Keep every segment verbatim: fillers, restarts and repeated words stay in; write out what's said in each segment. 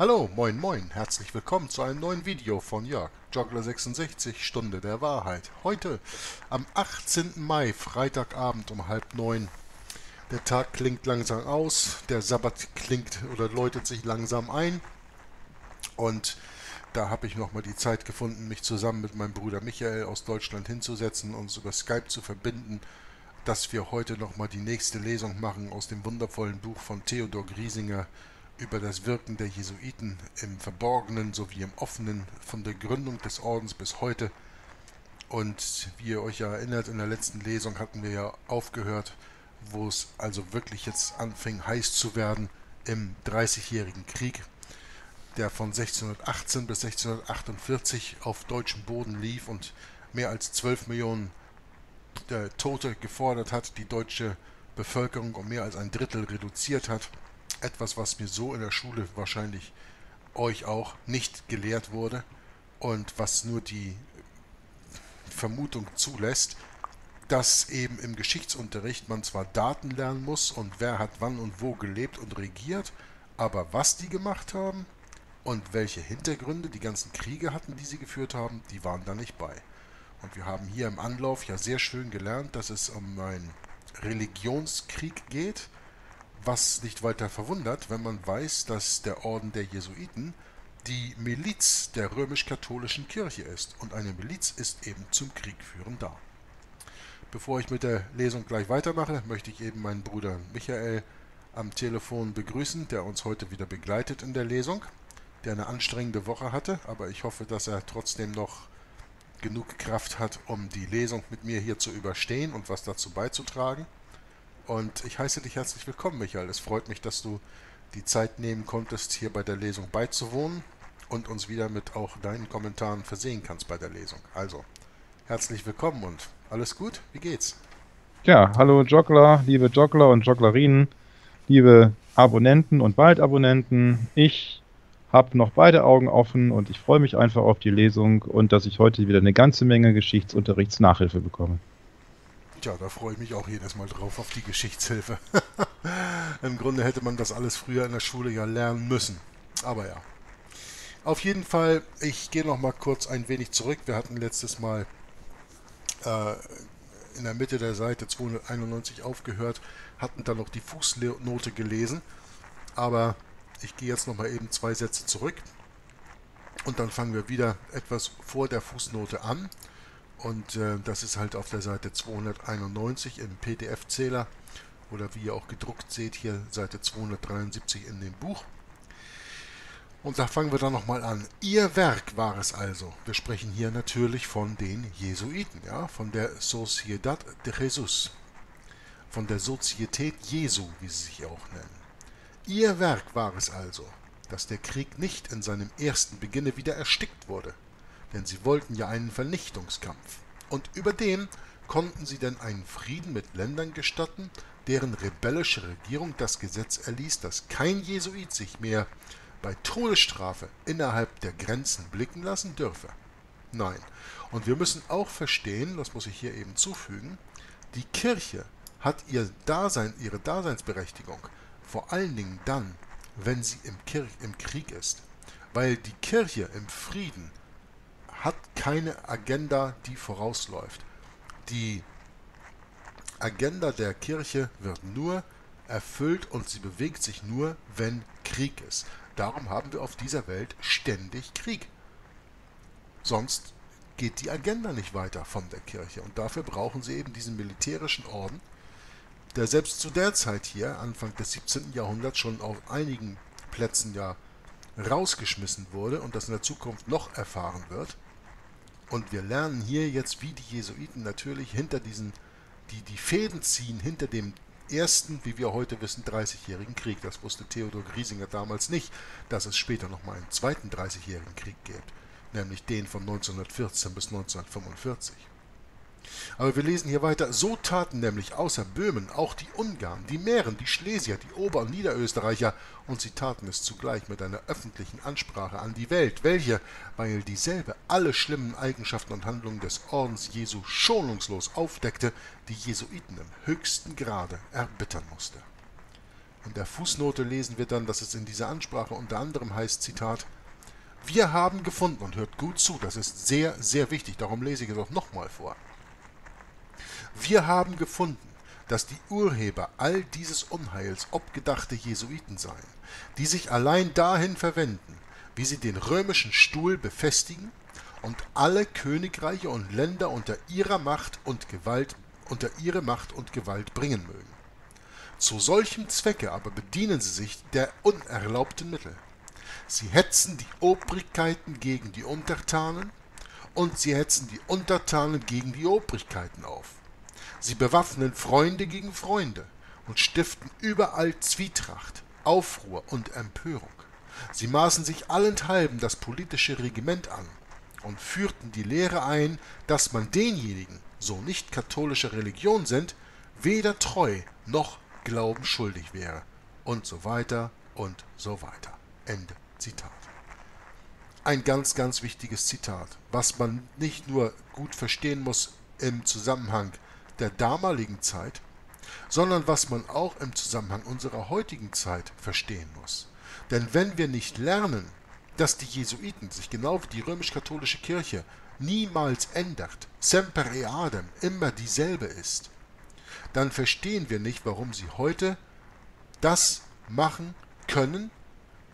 Hallo, moin moin, herzlich willkommen zu einem neuen Video von Jörg, Joggler sechsundsechzig, Stunde der Wahrheit. Heute am achtzehnten Mai, Freitagabend um halb neun. Der Tag klingt langsam aus, der Sabbat klingt oder läutet sich langsam ein. Und da habe ich nochmal die Zeit gefunden, mich zusammen mit meinem Bruder Michael aus Deutschland hinzusetzen, uns über Skype zu verbinden, dass wir heute nochmal die nächste Lesung machen aus dem wundervollen Buch von Theodor Griesinger über das Wirken der Jesuiten im Verborgenen sowie im Offenen von der Gründung des Ordens bis heute. Und wie ihr euch ja erinnert, in der letzten Lesung hatten wir ja aufgehört, wo es also wirklich jetzt anfing heiß zu werden im Dreißigjährigen Krieg, der von sechzehnhundertachtzehn bis sechzehnhundertachtundvierzig auf deutschem Boden lief und mehr als zwölf Millionen der Tote gefordert hat, die deutsche Bevölkerung um mehr als ein Drittel reduziert hat. Etwas, was mir so in der Schule, wahrscheinlich euch auch, nicht gelehrt wurde und was nur die Vermutung zulässt, dass eben im Geschichtsunterricht man zwar Daten lernen muss und wer hat wann und wo gelebt und regiert, aber was die gemacht haben und welche Hintergründe die ganzen Kriege hatten, die sie geführt haben, die waren da nicht bei. Und wir haben hier im Anlauf ja sehr schön gelernt, dass es um einen Religionskrieg geht, was nicht weiter verwundert, wenn man weiß, dass der Orden der Jesuiten die Miliz der römisch-katholischen Kirche ist. Und eine Miliz ist eben zum Kriegführen da. Bevor ich mit der Lesung gleich weitermache, möchte ich eben meinen Bruder Michael am Telefon begrüßen, der uns heute wieder begleitet in der Lesung, der eine anstrengende Woche hatte, aber ich hoffe, dass er trotzdem noch genug Kraft hat, um die Lesung mit mir hier zu überstehen und was dazu beizutragen. Und ich heiße dich herzlich willkommen, Michael. Es freut mich, dass du die Zeit nehmen konntest, hier bei der Lesung beizuwohnen und uns wieder mit auch deinen Kommentaren versehen kannst bei der Lesung. Also, herzlich willkommen und alles gut? Wie geht's? Ja, hallo Joggler, liebe Joggler und Jogglerinnen, liebe Abonnenten und Bald-Abonnenten. Ich habe noch beide Augen offen und ich freue mich einfach auf die Lesung und dass ich heute wieder eine ganze Menge Geschichtsunterrichtsnachhilfe bekomme. Tja, da freue ich mich auch jedes Mal drauf, auf die Geschichtshilfe. Im Grunde hätte man das alles früher in der Schule ja lernen müssen. Aber ja. Auf jeden Fall, ich gehe noch mal kurz ein wenig zurück. Wir hatten letztes Mal äh, in der Mitte der Seite zweihunderteinundneunzig aufgehört, hatten dann noch die Fußnote gelesen. Aber ich gehe jetzt noch mal eben zwei Sätze zurück. Und dann fangen wir wieder etwas vor der Fußnote an. Und äh, das ist halt auf der Seite zweihunderteinundneunzig im P D F-Zähler oder wie ihr auch gedruckt seht, hier Seite zweihundertdreiundsiebzig in dem Buch. Und da fangen wir dann nochmal an. Ihr Werk war es also. Wir sprechen hier natürlich von den Jesuiten, ja, von der Sociedad de Jesus, von der Sozietät Jesu, wie sie sich auch nennen. Ihr Werk war es also, dass der Krieg nicht in seinem ersten Beginne wieder erstickt wurde. Denn sie wollten ja einen Vernichtungskampf. Und über den konnten sie denn einen Frieden mit Ländern gestatten, deren rebellische Regierung das Gesetz erließ, dass kein Jesuit sich mehr bei Todesstrafe innerhalb der Grenzen blicken lassen dürfe. Nein, und wir müssen auch verstehen, das muss ich hier eben zufügen, die Kirche hat ihr Dasein, ihre Daseinsberechtigung, vor allen Dingen dann, wenn sie im, Kir- im Krieg ist. Weil die Kirche im Frieden hat keine Agenda, die vorausläuft. Die Agenda der Kirche wird nur erfüllt und sie bewegt sich nur, wenn Krieg ist. Darum haben wir auf dieser Welt ständig Krieg. Sonst geht die Agenda nicht weiter von der Kirche. Und dafür brauchen sie eben diesen militärischen Orden, der selbst zu der Zeit hier, Anfang des siebzehnten Jahrhunderts, schon auf einigen Plätzen ja rausgeschmissen wurde und das in der Zukunft noch erfahren wird. Und wir lernen hier jetzt, wie die Jesuiten natürlich hinter diesen, die die Fäden ziehen, hinter dem ersten, wie wir heute wissen, dreißigjährigen Krieg. Das wusste Theodor Griesinger damals nicht, dass es später nochmal einen zweiten dreißigjährigen Krieg gibt, nämlich den von neunzehnhundertvierzehn bis neunzehnhundertfünfundvierzig. Aber wir lesen hier weiter. So taten nämlich außer Böhmen auch die Ungarn, die Mähren, die Schlesier, die Ober- und Niederösterreicher, und sie taten es zugleich mit einer öffentlichen Ansprache an die Welt, welche, weil dieselbe alle schlimmen Eigenschaften und Handlungen des Ordens Jesu schonungslos aufdeckte, die Jesuiten im höchsten Grade erbittern musste. In der Fußnote lesen wir dann, dass es in dieser Ansprache unter anderem heißt, Zitat, wir haben gefunden, und hört gut zu, das ist sehr, sehr wichtig, darum lese ich es auch nochmal vor. Wir haben gefunden, dass die Urheber all dieses Unheils obgedachte Jesuiten seien, die sich allein dahin verwenden, wie sie den römischen Stuhl befestigen und alle Königreiche und Länder unter ihrer Macht und Gewalt, unter ihre Macht und Gewalt bringen mögen. Zu solchem Zwecke aber bedienen sie sich der unerlaubten Mittel. Sie hetzen die Obrigkeiten gegen die Untertanen und sie hetzen die Untertanen gegen die Obrigkeiten auf. Sie bewaffnen Freunde gegen Freunde und stiften überall Zwietracht, Aufruhr und Empörung. Sie maßen sich allenthalben das politische Regiment an und führten die Lehre ein, dass man denjenigen, so nicht katholischer Religion sind, weder treu noch Glauben schuldig wäre. Und so weiter und so weiter. Ende Zitat. Ein ganz, ganz wichtiges Zitat, was man nicht nur gut verstehen muss im Zusammenhang der damaligen Zeit, sondern was man auch im Zusammenhang unserer heutigen Zeit verstehen muss. Denn wenn wir nicht lernen, dass die Jesuiten sich genau wie die römisch-katholische Kirche niemals ändert, semper eadem, immer dieselbe ist, dann verstehen wir nicht, warum sie heute das machen können,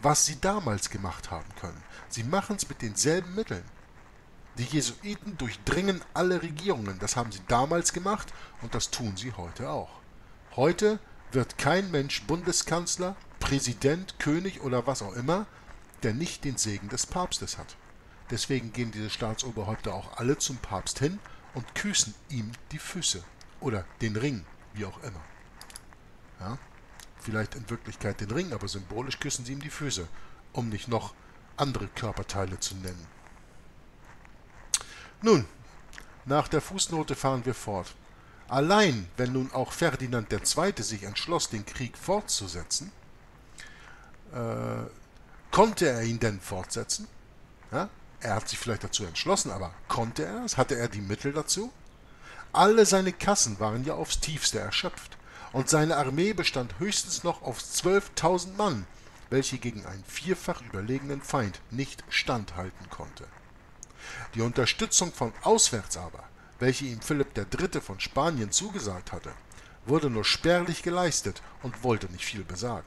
was sie damals gemacht haben können. Sie machen es mit denselben Mitteln. Die Jesuiten durchdringen alle Regierungen. Das haben sie damals gemacht und das tun sie heute auch. Heute wird kein Mensch Bundeskanzler, Präsident, König oder was auch immer, der nicht den Segen des Papstes hat. Deswegen gehen diese Staatsoberhäupter auch alle zum Papst hin und küssen ihm die Füße oder den Ring, wie auch immer. Ja? Vielleicht in Wirklichkeit den Ring, aber symbolisch küssen sie ihm die Füße, um nicht noch andere Körperteile zu nennen. Nun, nach der Fußnote fahren wir fort. Allein, wenn nun auch Ferdinand der Zweite sich entschloss, den Krieg fortzusetzen, äh, konnte er ihn denn fortsetzen? Ja? Er hat sich vielleicht dazu entschlossen, aber konnte er es? Hatte er die Mittel dazu? Alle seine Kassen waren ja aufs Tiefste erschöpft und seine Armee bestand höchstens noch auf zwölftausend Mann, welche gegen einen vierfach überlegenen Feind nicht standhalten konnte. Die Unterstützung von auswärts aber, welche ihm Philipp der Dritte von Spanien zugesagt hatte, wurde nur spärlich geleistet und wollte nicht viel besagen.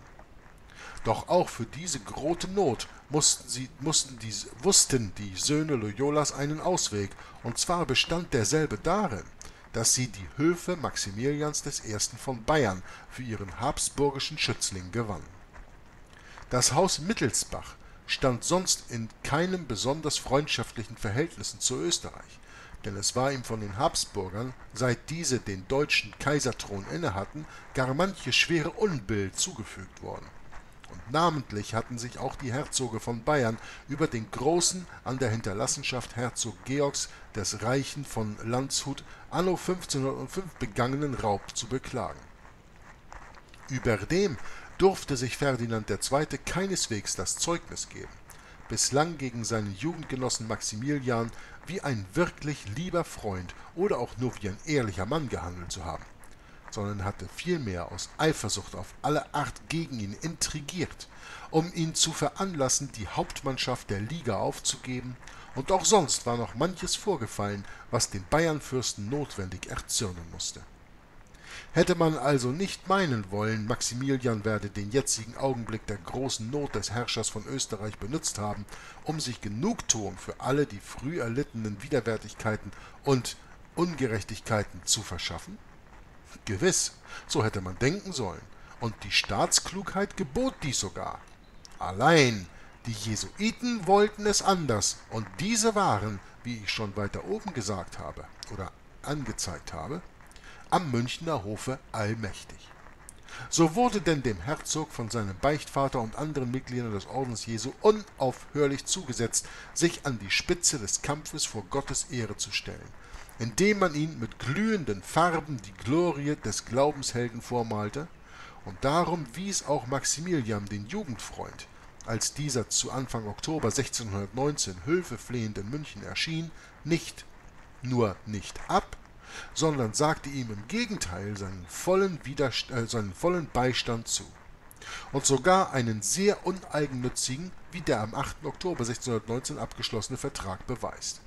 Doch auch für diese große Not mussten sie, mussten die, wussten die Söhne Loyolas einen Ausweg, und zwar bestand derselbe darin, dass sie die Höfe Maximilians des Ersten von Bayern für ihren habsburgischen Schützling gewannen. Das Haus Mittelsbach stand sonst in keinem besonders freundschaftlichen Verhältnissen zu Österreich, denn es war ihm von den Habsburgern, seit diese den deutschen Kaiserthron innehatten, gar manche schwere Unbill zugefügt worden. Und namentlich hatten sich auch die Herzoge von Bayern über den Großen an der Hinterlassenschaft Herzog Georgs des Reichen von Landshut anno fünfzehnhundertfünf begangenen Raub zu beklagen. Überdem durfte sich Ferdinand der Zweite keineswegs das Zeugnis geben, bislang gegen seinen Jugendgenossen Maximilian wie ein wirklich lieber Freund oder auch nur wie ein ehrlicher Mann gehandelt zu haben, sondern hatte vielmehr aus Eifersucht auf alle Art gegen ihn intrigiert, um ihn zu veranlassen, die Hauptmannschaft der Liga aufzugeben, und auch sonst war noch manches vorgefallen, was den Bayernfürsten notwendig erzürnen musste. Hätte man also nicht meinen wollen, Maximilian werde den jetzigen Augenblick der großen Not des Herrschers von Österreich benutzt haben, um sich Genugtuung für alle die früh erlittenen Widerwärtigkeiten und Ungerechtigkeiten zu verschaffen? Gewiss, so hätte man denken sollen, und die Staatsklugheit gebot dies sogar. Allein die Jesuiten wollten es anders, und diese waren, wie ich schon weiter oben gesagt habe oder angezeigt habe, am Münchner Hofe allmächtig. So wurde denn dem Herzog von seinem Beichtvater und anderen Mitgliedern des Ordens Jesu unaufhörlich zugesetzt, sich an die Spitze des Kampfes vor Gottes Ehre zu stellen, indem man ihn mit glühenden Farben die Glorie des Glaubenshelden vormalte, und darum wies auch Maximilian den Jugendfreund, als dieser zu Anfang Oktober sechzehnhundertneunzehn hilfeflehend in München erschien, nicht nur nicht ab, sondern sagte ihm im Gegenteil seinen vollen, Widerst- äh, seinen vollen Beistand zu. und sogar einen sehr uneigennützigen wie der am achten Oktober sechzehnhundertneunzehn abgeschlossene Vertrag beweist.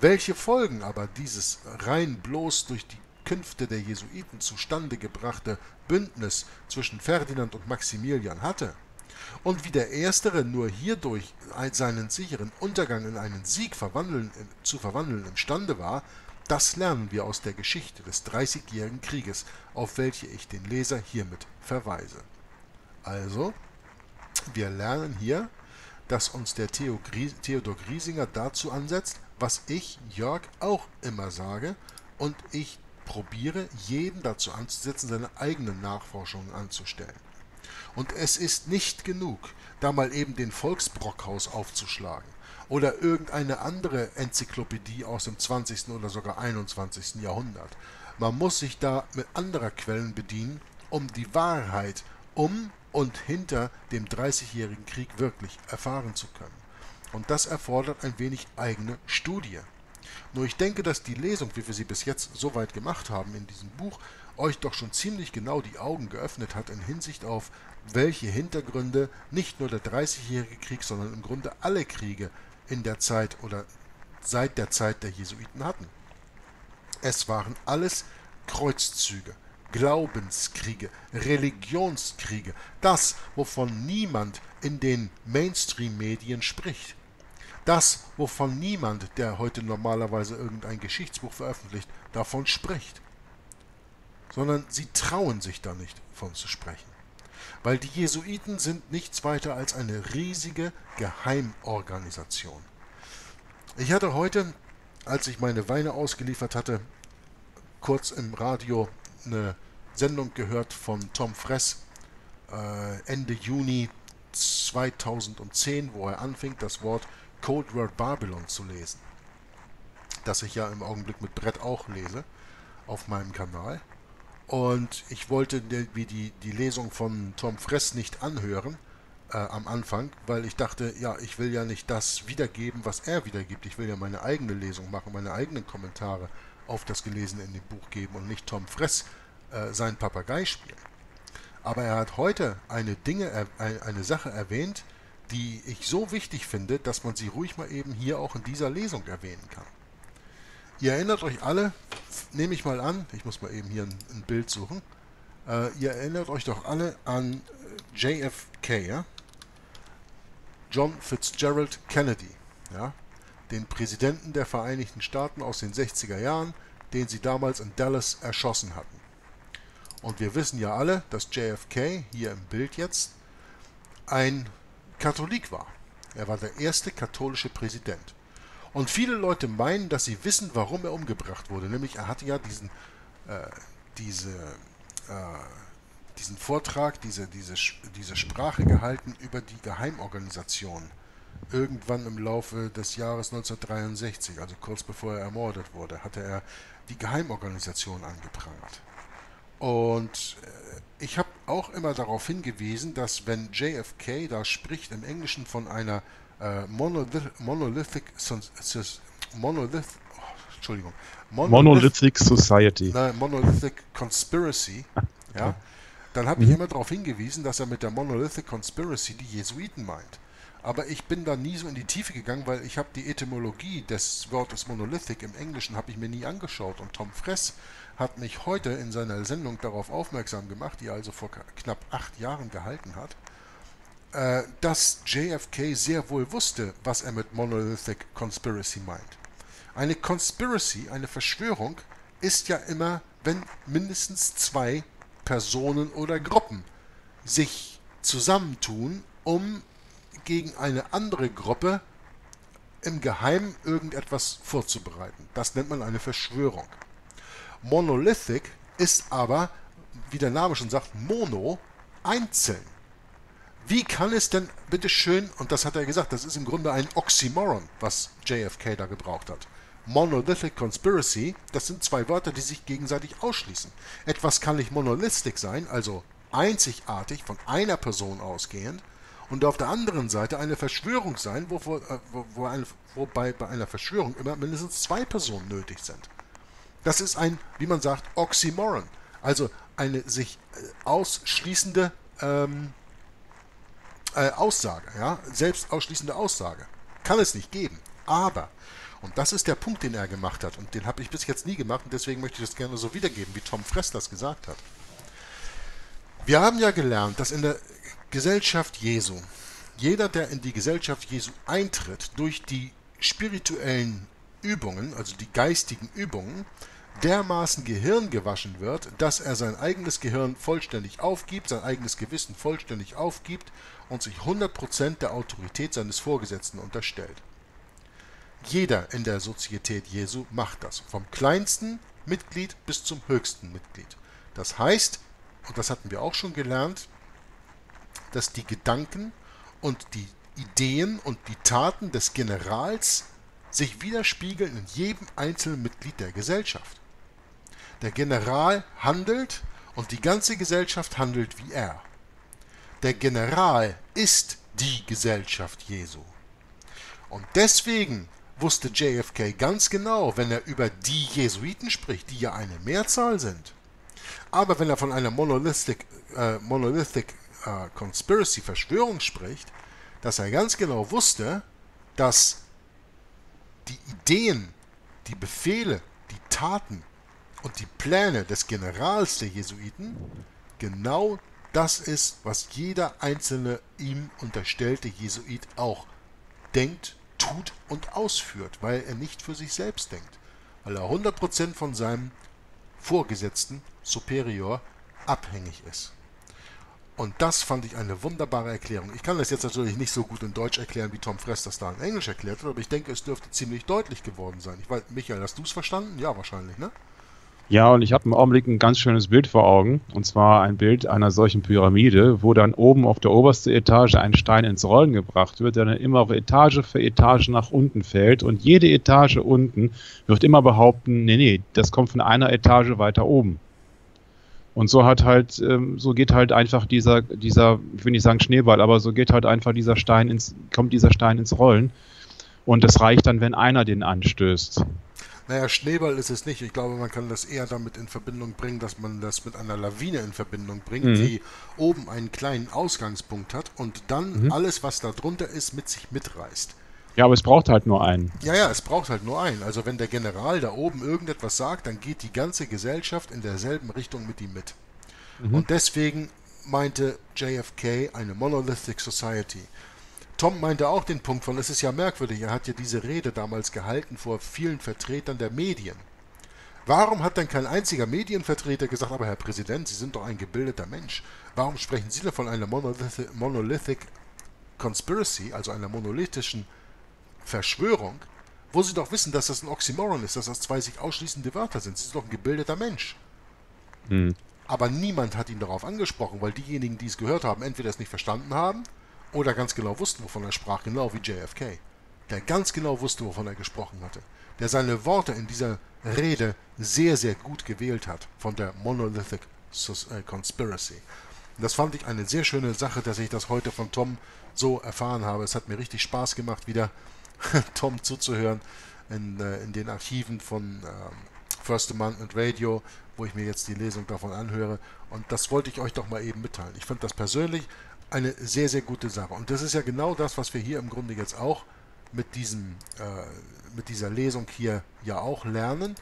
Welche Folgen aber dieses rein bloß durch die Künfte der Jesuiten zustande gebrachte Bündnis zwischen Ferdinand und Maximilian hatte und wie der Erstere nur hierdurch seinen sicheren Untergang in einen Sieg verwandeln, zu verwandeln imstande war, das lernen wir aus der Geschichte des Dreißigjährigen Krieges, auf welche ich den Leser hiermit verweise. Also, wir lernen hier, dass uns der Theodor Griesinger dazu ansetzt, was ich, Jörg, auch immer sage, und ich probiere, jeden dazu anzusetzen, seine eigenen Nachforschungen anzustellen. Und es ist nicht genug, da mal eben den Volksbrockhaus aufzuschlagen oder irgendeine andere Enzyklopädie aus dem zwanzigsten oder sogar einundzwanzigsten Jahrhundert. Man muss sich da mit anderer Quellen bedienen, um die Wahrheit um und hinter dem Dreißigjährigen Krieg wirklich erfahren zu können. Und das erfordert ein wenig eigene Studie. Nur ich denke, dass die Lesung, wie wir sie bis jetzt so weit gemacht haben in diesem Buch, euch doch schon ziemlich genau die Augen geöffnet hat in Hinsicht auf, welche Hintergründe nicht nur der Dreißigjährige Krieg, sondern im Grunde alle Kriege in der Zeit oder seit der Zeit der Jesuiten hatten. Es waren alles Kreuzzüge, Glaubenskriege, Religionskriege, das, wovon niemand in den Mainstream-Medien spricht. Das, wovon niemand, der heute normalerweise irgendein Geschichtsbuch veröffentlicht, davon spricht. Sondern sie trauen sich da nicht, von zu sprechen. Weil die Jesuiten sind nichts weiter als eine riesige Geheimorganisation. Ich hatte heute, als ich meine Weine ausgeliefert hatte, kurz im Radio eine Sendung gehört von Tom Friess, äh, Ende Juni zweitausendzehn, wo er anfing, das Wort Code World Babylon zu lesen, das ich ja im Augenblick mit Brett auch lese, auf meinem Kanal. Und ich wollte die, die, die Lesung von Tom Friess nicht anhören, äh, am Anfang, weil ich dachte, ja, ich will ja nicht das wiedergeben, was er wiedergibt. Ich will ja meine eigene Lesung machen, meine eigenen Kommentare auf das Gelesene in dem Buch geben und nicht Tom Friess äh, sein Papagei spielen. Aber er hat heute eine, Dinge, eine, eine Sache erwähnt, die ich so wichtig finde, dass man sie ruhig mal eben hier auch in dieser Lesung erwähnen kann. Ihr erinnert euch alle, nehme ich mal an, ich muss mal eben hier ein, ein Bild suchen, äh, ihr erinnert euch doch alle an J F K, ja? John Fitzgerald Kennedy, ja? Den Präsidenten der Vereinigten Staaten aus den sechziger Jahren, den sie damals in Dallas erschossen hatten. Und wir wissen ja alle, dass J F K, hier im Bild jetzt, ein Katholik war. Er war der erste katholische Präsident. Und viele Leute meinen, dass sie wissen, warum er umgebracht wurde. Nämlich, er hatte ja diesen, äh, diese, äh, diesen Vortrag, diese, diese, diese Sprache gehalten über die Geheimorganisation. Irgendwann im Laufe des Jahres neunzehnhundertdreiundsechzig, also kurz bevor er ermordet wurde, hatte er die Geheimorganisation angeprangert. Und ich habe auch immer darauf hingewiesen, dass wenn J F K da spricht im Englischen von einer äh, Monolith, Monolithic, Monolith, oh, Entschuldigung, Monolith, Monolithic Society, na, Monolithic Conspiracy, okay. Ja, dann habe ich mhm. immer darauf hingewiesen, dass er mit der Monolithic Conspiracy die Jesuiten meint. Aber ich bin da nie so in die Tiefe gegangen, weil ich habe die Etymologie des Wortes Monolithic im Englischen habe ich mir nie angeschaut. Und Tom Friess hat mich heute in seiner Sendung darauf aufmerksam gemacht, die er also vor knapp acht Jahren gehalten hat, dass J F K sehr wohl wusste, was er mit Monolithic Conspiracy meint. Eine Conspiracy, eine Verschwörung, ist ja immer, wenn mindestens zwei Personen oder Gruppen sich zusammentun, um gegen eine andere Gruppe im Geheimen irgendetwas vorzubereiten. Das nennt man eine Verschwörung. Monolithic ist aber, wie der Name schon sagt, mono, einzeln. Wie kann es denn, bitteschön, und das hat er gesagt, das ist im Grunde ein Oxymoron, was J F K da gebraucht hat. Monolithic Conspiracy, das sind zwei Wörter, die sich gegenseitig ausschließen. Etwas kann nicht monolithic sein, also einzigartig, von einer Person ausgehend, und auf der anderen Seite eine Verschwörung sein, wo, wo, wo eine, wobei bei einer Verschwörung immer mindestens zwei Personen nötig sind. Das ist ein, wie man sagt, Oxymoron, also eine sich ausschließende ähm, äh, Aussage, ja, selbstausschließende Aussage. Kann es nicht geben. Aber, und das ist der Punkt, den er gemacht hat, und den habe ich bis jetzt nie gemacht, und deswegen möchte ich das gerne so wiedergeben, wie Tom Friess das gesagt hat. Wir haben ja gelernt, dass in der Gesellschaft Jesu, jeder, der in die Gesellschaft Jesu eintritt, durch die spirituellen Übungen, also die geistigen Übungen, dermaßen Gehirn gewaschen wird, dass er sein eigenes Gehirn vollständig aufgibt, sein eigenes Gewissen vollständig aufgibt und sich hundert Prozent der Autorität seines Vorgesetzten unterstellt. Jeder in der Sozietät Jesu macht das, vom kleinsten Mitglied bis zum höchsten Mitglied. Das heißt, und das hatten wir auch schon gelernt, dass die Gedanken und die Ideen und die Taten des Generals sich widerspiegeln in jedem einzelnen Mitglied der Gesellschaft. Der General handelt und die ganze Gesellschaft handelt wie er. Der General ist die Gesellschaft Jesu. Und deswegen wusste J F K ganz genau, wenn er über die Jesuiten spricht, die ja eine Mehrzahl sind, aber wenn er von einer Monolithic, äh, Monolithic äh, Conspiracy Verschwörung spricht, dass er ganz genau wusste, dass die Ideen, die Befehle, die Taten und die Pläne des Generals der Jesuiten genau das ist, was jeder einzelne ihm unterstellte Jesuit auch denkt, tut und ausführt, weil er nicht für sich selbst denkt, weil er hundert Prozent von seinem Vorgesetzten, Superior, abhängig ist. Und das fand ich eine wunderbare Erklärung. Ich kann das jetzt natürlich nicht so gut in Deutsch erklären, wie Tom Friess das da in Englisch erklärt hat, aber ich denke, es dürfte ziemlich deutlich geworden sein. Ich weiß, Michael, hast du es verstanden? Ja, wahrscheinlich, ne? Ja, und ich habe im Augenblick ein ganz schönes Bild vor Augen, und zwar ein Bild einer solchen Pyramide, wo dann oben auf der obersten Etage ein Stein ins Rollen gebracht wird, der dann immer auf Etage für Etage nach unten fällt, und jede Etage unten wird immer behaupten, nee, nee, das kommt von einer Etage weiter oben. Und so hat halt, so geht halt einfach dieser, dieser, ich will nicht sagen Schneeball, aber so geht halt einfach dieser Stein ins, kommt dieser Stein ins Rollen. Und das reicht dann, wenn einer den anstößt. Naja, Schneeball ist es nicht. Ich glaube, man kann das eher damit in Verbindung bringen, dass man das mit einer Lawine in Verbindung bringt, mhm. die oben einen kleinen Ausgangspunkt hat und dann mhm. alles, was da drunter ist, mit sich mitreißt. Ja, aber es braucht halt nur einen. Ja, ja, es braucht halt nur einen. Also wenn der General da oben irgendetwas sagt, dann geht die ganze Gesellschaft in derselben Richtung mit ihm mit. Mhm. Und deswegen meinte J F K eine Monolithic Society. Tom meinte auch den Punkt von, es ist ja merkwürdig, er hat ja diese Rede damals gehalten vor vielen Vertretern der Medien. Warum hat dann kein einziger Medienvertreter gesagt, aber Herr Präsident, Sie sind doch ein gebildeter Mensch. Warum sprechen Sie da von einer Monolithic, Monolithic Conspiracy, also einer monolithischen Verschwörung, wo sie doch wissen, dass das ein Oxymoron ist, dass das zwei sich ausschließende Wörter sind. Sie sind doch ein gebildeter Mensch. Hm. Aber niemand hat ihn darauf angesprochen, weil diejenigen, die es gehört haben, entweder es nicht verstanden haben oder ganz genau wussten, wovon er sprach, genau wie J F K, der ganz genau wusste, wovon er gesprochen hatte, der seine Worte in dieser Rede sehr, sehr gut gewählt hat von der Monolithic Conspiracy. Und das fand ich eine sehr schöne Sache, dass ich das heute von Tom so erfahren habe. Es hat mir richtig Spaß gemacht, wieder Tom zuzuhören in, in den Archiven von First Amendment Radio, wo ich mir jetzt die Lesung davon anhöre. Und das wollte ich euch doch mal eben mitteilen. Ich finde das persönlich eine sehr, sehr gute Sache. Und das ist ja genau das, was wir hier im Grunde jetzt auch mit, diesem, äh, mit dieser Lesung hier ja auch lernen,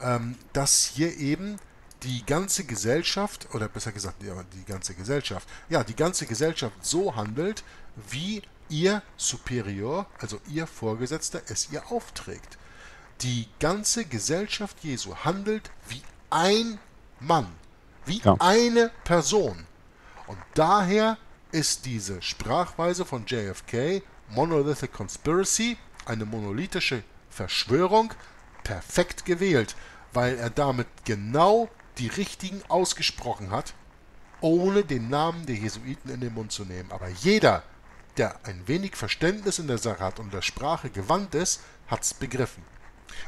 ähm, dass hier eben die ganze Gesellschaft, oder besser gesagt, die ganze Gesellschaft, ja, die ganze Gesellschaft so handelt, wie ihr Superior, also ihr Vorgesetzter, es ihr aufträgt. Die ganze Gesellschaft Jesu handelt wie ein Mann, wie ja. eine Person. Und daher ist diese Sprachweise von J F K, Monolithic Conspiracy, eine monolithische Verschwörung, perfekt gewählt, weil er damit genau die richtigen ausgesprochen hat, ohne den Namen der Jesuiten in den Mund zu nehmen. Aber jeder, der ein wenig Verständnis in der Sache hat und der Sprache gewandt ist, hat es begriffen.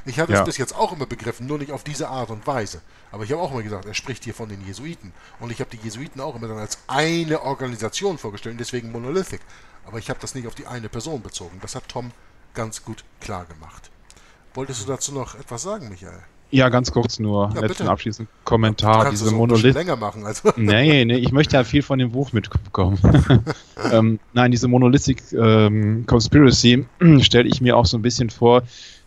Ich habe es ja. bis jetzt auch immer begriffen, nur nicht auf diese Art und Weise. Aber ich habe auch immer gesagt, er spricht hier von den Jesuiten. Und ich habe die Jesuiten auch immer dann als eine Organisation vorgestellt, deswegen Monolithic. Aber ich habe das nicht auf die eine Person bezogen. Das hat Tom ganz gut klar gemacht. Wolltest du dazu noch etwas sagen, Michael? Ja, ganz kurz nur. Ja, letzten abschließenden Kommentar. Diese Monolith. Länger machen, also. Nee, nee, ich möchte ja viel von dem Buch mitbekommen. ähm, nein, diese Monolithic ähm, Conspiracy stelle ich mir auch so ein bisschen vor,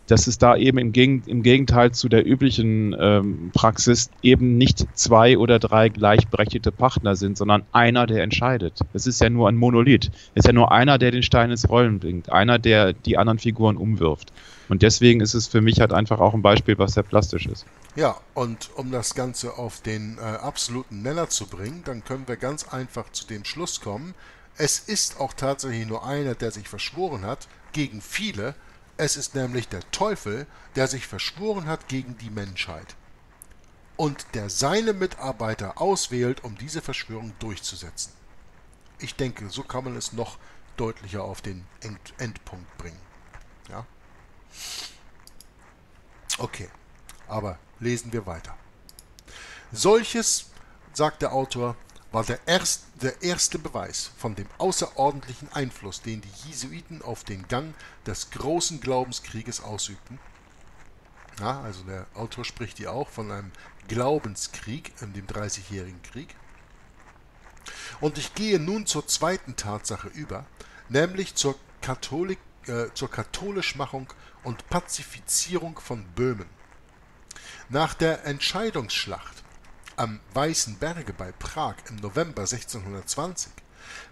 dass es da eben im, Geg im Gegenteil zu der üblichen ähm, Praxis eben nicht zwei oder drei gleichberechtigte Partner sind, sondern einer, der entscheidet. Es ist ja nur ein Monolith. Es ist ja nur einer, der den Stein ins Rollen bringt. Einer, der die anderen Figuren umwirft. Und deswegen ist es für mich halt einfach auch ein Beispiel, was sehr plastisch ist. Ja, und um das Ganze auf den äh, absoluten Nenner zu bringen, dann können wir ganz einfach zu dem Schluss kommen. Es ist auch tatsächlich nur einer, der sich verschworen hat, gegen viele. Es ist nämlich der Teufel, der sich verschworen hat gegen die Menschheit und der seine Mitarbeiter auswählt, um diese Verschwörung durchzusetzen. Ich denke, so kann man es noch deutlicher auf den End- Endpunkt bringen. Ja? Okay, aber lesen wir weiter. Solches, sagt der Autor, war der erste, der erste Beweis von dem außerordentlichen Einfluss, den die Jesuiten auf den Gang des großen Glaubenskrieges ausübten. Ja, also der Autor spricht hier auch von einem Glaubenskrieg in dem Dreißigjährigen Krieg. Und ich gehe nun zur zweiten Tatsache über, nämlich zur, Katholik, äh, zur Katholischmachung und Pazifizierung von Böhmen. Nach der Entscheidungsschlacht am Weißen Berge bei Prag im November sechzehnhundertzwanzig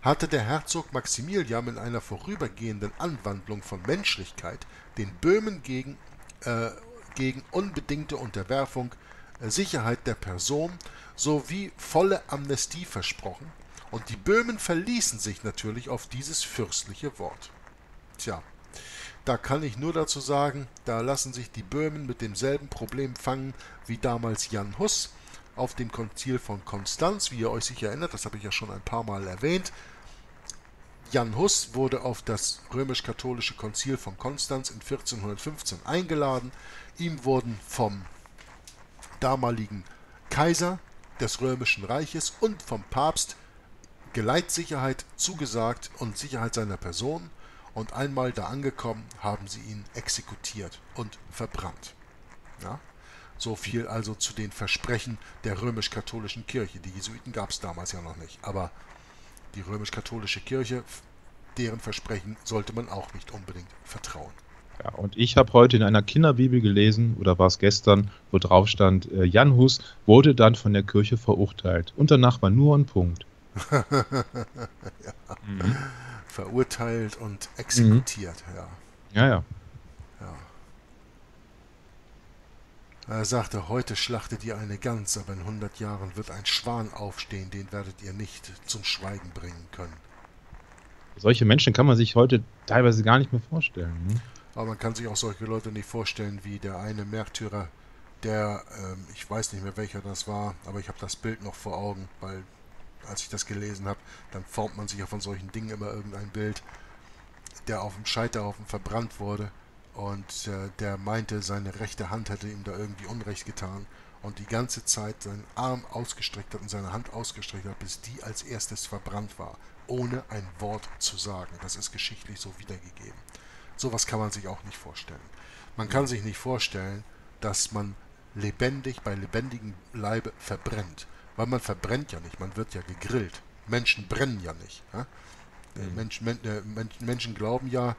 hatte der Herzog Maximilian in einer vorübergehenden Anwandlung von Menschlichkeit den Böhmen gegen, äh, gegen unbedingte Unterwerfung, Sicherheit der Person sowie volle Amnestie versprochen, und die Böhmen verließen sich natürlich auf dieses fürstliche Wort. Tja, da kann ich nur dazu sagen, da lassen sich die Böhmen mit demselben Problem fangen wie damals Jan Hus auf dem Konzil von Konstanz, wie ihr euch sicher erinnert, das habe ich ja schon ein paar Mal erwähnt. Jan Hus wurde auf das römisch-katholische Konzil von Konstanz in vierzehnhundertfünfzehn eingeladen. Ihm wurden vom damaligen Kaiser des Römischen Reiches und vom Papst Geleitsicherheit zugesagt und Sicherheit seiner Person, und einmal da angekommen, haben sie ihn exekutiert und verbrannt. Ja? So viel also zu den Versprechen der römisch-katholischen Kirche. Die Jesuiten gab es damals ja noch nicht, aber die römisch-katholische Kirche, deren Versprechen sollte man auch nicht unbedingt vertrauen. Ja, und ich habe heute in einer Kinderbibel gelesen, oder war es gestern, wo drauf stand, äh, Jan Hus wurde dann von der Kirche verurteilt. Und danach war nur ein Punkt. Ja. Mhm. Verurteilt und exekutiert, mhm. ja. Ja, ja. Ja. Er sagte, heute schlachtet ihr eine Gans, aber in hundert Jahren wird ein Schwan aufstehen, den werdet ihr nicht zum Schweigen bringen können. Solche Menschen kann man sich heute teilweise gar nicht mehr vorstellen. Ne? Aber man kann sich auch solche Leute nicht vorstellen, wie der eine Märtyrer, der, ähm, ich weiß nicht mehr welcher das war, aber ich habe das Bild noch vor Augen, weil als ich das gelesen habe, dann formt man sich ja von solchen Dingen immer irgendein Bild, der auf dem Scheiterhaufen verbrannt wurde. Und äh, der meinte, seine rechte Hand hätte ihm da irgendwie Unrecht getan und die ganze Zeit seinen Arm ausgestreckt hat und seine Hand ausgestreckt hat, bis die als erstes verbrannt war, ohne ein Wort zu sagen. Das ist geschichtlich so wiedergegeben. Sowas kann man sich auch nicht vorstellen. Man kann sich nicht vorstellen, dass man lebendig bei lebendigem Leibe verbrennt, weil man verbrennt ja nicht, man wird ja gegrillt. Menschen brennen ja nicht. Ja? Mhm. Mensch, men, äh, Mensch, Menschen glauben ja,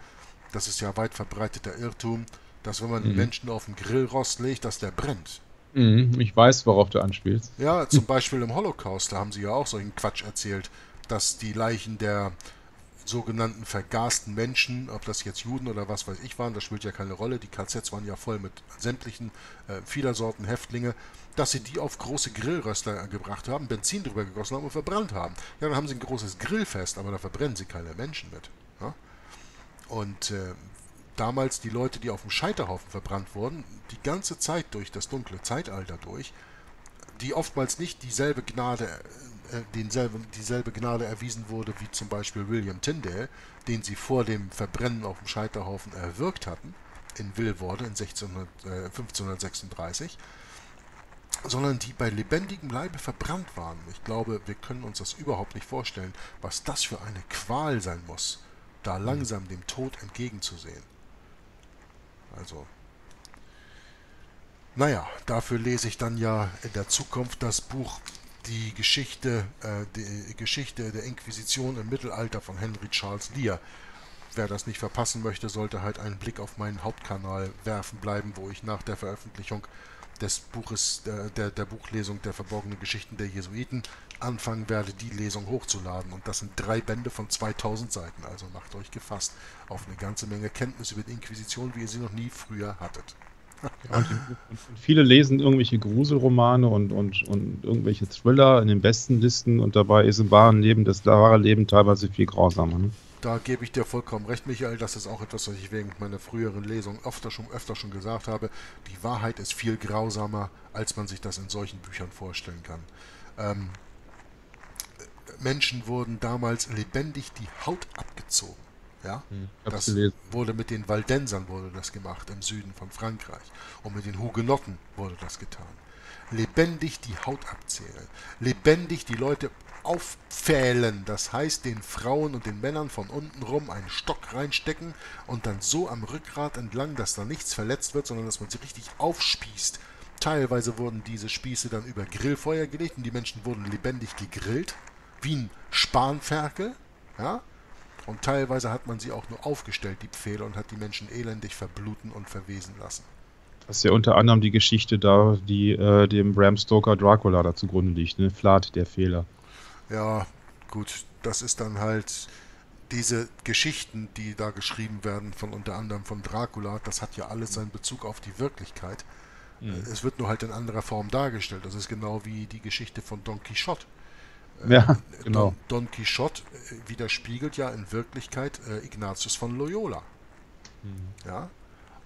das ist ja weit verbreiteter Irrtum, dass wenn man mhm. den Menschen auf den Grillrost legt, dass der brennt. Mhm, ich weiß, worauf du anspielst. Ja, zum Beispiel im Holocaust, da haben sie ja auch solchen Quatsch erzählt, dass die Leichen der sogenannten vergasten Menschen, ob das jetzt Juden oder was weiß ich waren, das spielt ja keine Rolle, die K Zs waren ja voll mit sämtlichen, äh, vieler Sorten Häftlinge, dass sie die auf große Grillröster gebracht haben, Benzin drüber gegossen haben und verbrannt haben. Ja, dann haben sie ein großes Grillfest, aber da verbrennen sie keine Menschen mit. Ja? Und äh, damals die Leute, die auf dem Scheiterhaufen verbrannt wurden, die ganze Zeit durch das dunkle Zeitalter durch, die oftmals nicht dieselbe Gnade, äh, denselbe, dieselbe Gnade erwiesen wurde, wie zum Beispiel William Tyndale, den sie vor dem Verbrennen auf dem Scheiterhaufen erwirkt hatten, in Vilvoorde in fünfzehnhundertsechsunddreißig, sondern die bei lebendigem Leibe verbrannt waren. Ich glaube, wir können uns das überhaupt nicht vorstellen, was das für eine Qual sein muss, da langsam dem Tod entgegenzusehen. Also, Naja, dafür lese ich dann ja in der Zukunft das Buch Die Geschichte, äh, die Geschichte der Inquisition im Mittelalter von Henry Charles Lear. Wer das nicht verpassen möchte, sollte halt einen Blick auf meinen Hauptkanal werfen bleiben, wo ich nach der Veröffentlichung des Buches, äh, der, der Buchlesung der verborgenen Geschichten der Jesuiten anfangen werde, die Lesung hochzuladen. Und das sind drei Bände von zweitausend Seiten, also macht euch gefasst auf eine ganze Menge Kenntnis über die Inquisition, wie ihr sie noch nie früher hattet. Ja, und, und viele lesen irgendwelche Gruselromane und, und, und irgendwelche Thriller in den besten Listen und dabei ist im wahren Leben, das wahre Leben teilweise viel grausamer, ne? Da gebe ich dir vollkommen recht, Michael. Das ist auch etwas, was ich während meiner früheren Lesung öfter schon, öfter schon gesagt habe. Die Wahrheit ist viel grausamer, als man sich das in solchen Büchern vorstellen kann. Ähm, Menschen wurden damals lebendig die Haut abgezogen. Ja? Hm, das wurde mit den Waldensern wurde das gemacht im Süden von Frankreich. Und mit den Hugenotten wurde das getan. Lebendig die Haut abzählen. Lebendig die Leute aufpfählen, das heißt den Frauen und den Männern von unten rum einen Stock reinstecken und dann so am Rückgrat entlang, dass da nichts verletzt wird, sondern dass man sie richtig aufspießt. Teilweise wurden diese Spieße dann über Grillfeuer gelegt und die Menschen wurden lebendig gegrillt, wie ein Spanferkel, ja? Und teilweise hat man sie auch nur aufgestellt, die Pfähle, und hat die Menschen elendig verbluten und verwesen lassen. Das ist ja unter anderem die Geschichte da, die äh, dem Bram Stoker Dracula da zugrunde liegt, ne? Vlad, der Fehler. Ja, gut, das ist dann halt diese Geschichten, die da geschrieben werden, von unter anderem von Dracula, das hat ja alles seinen Bezug auf die Wirklichkeit. Mhm. Es wird nur halt in anderer Form dargestellt. Das ist genau wie die Geschichte von Don Quixote. Ja, genau. Don, Don Quixote widerspiegelt ja in Wirklichkeit äh, Ignatius von Loyola. Mhm. Ja.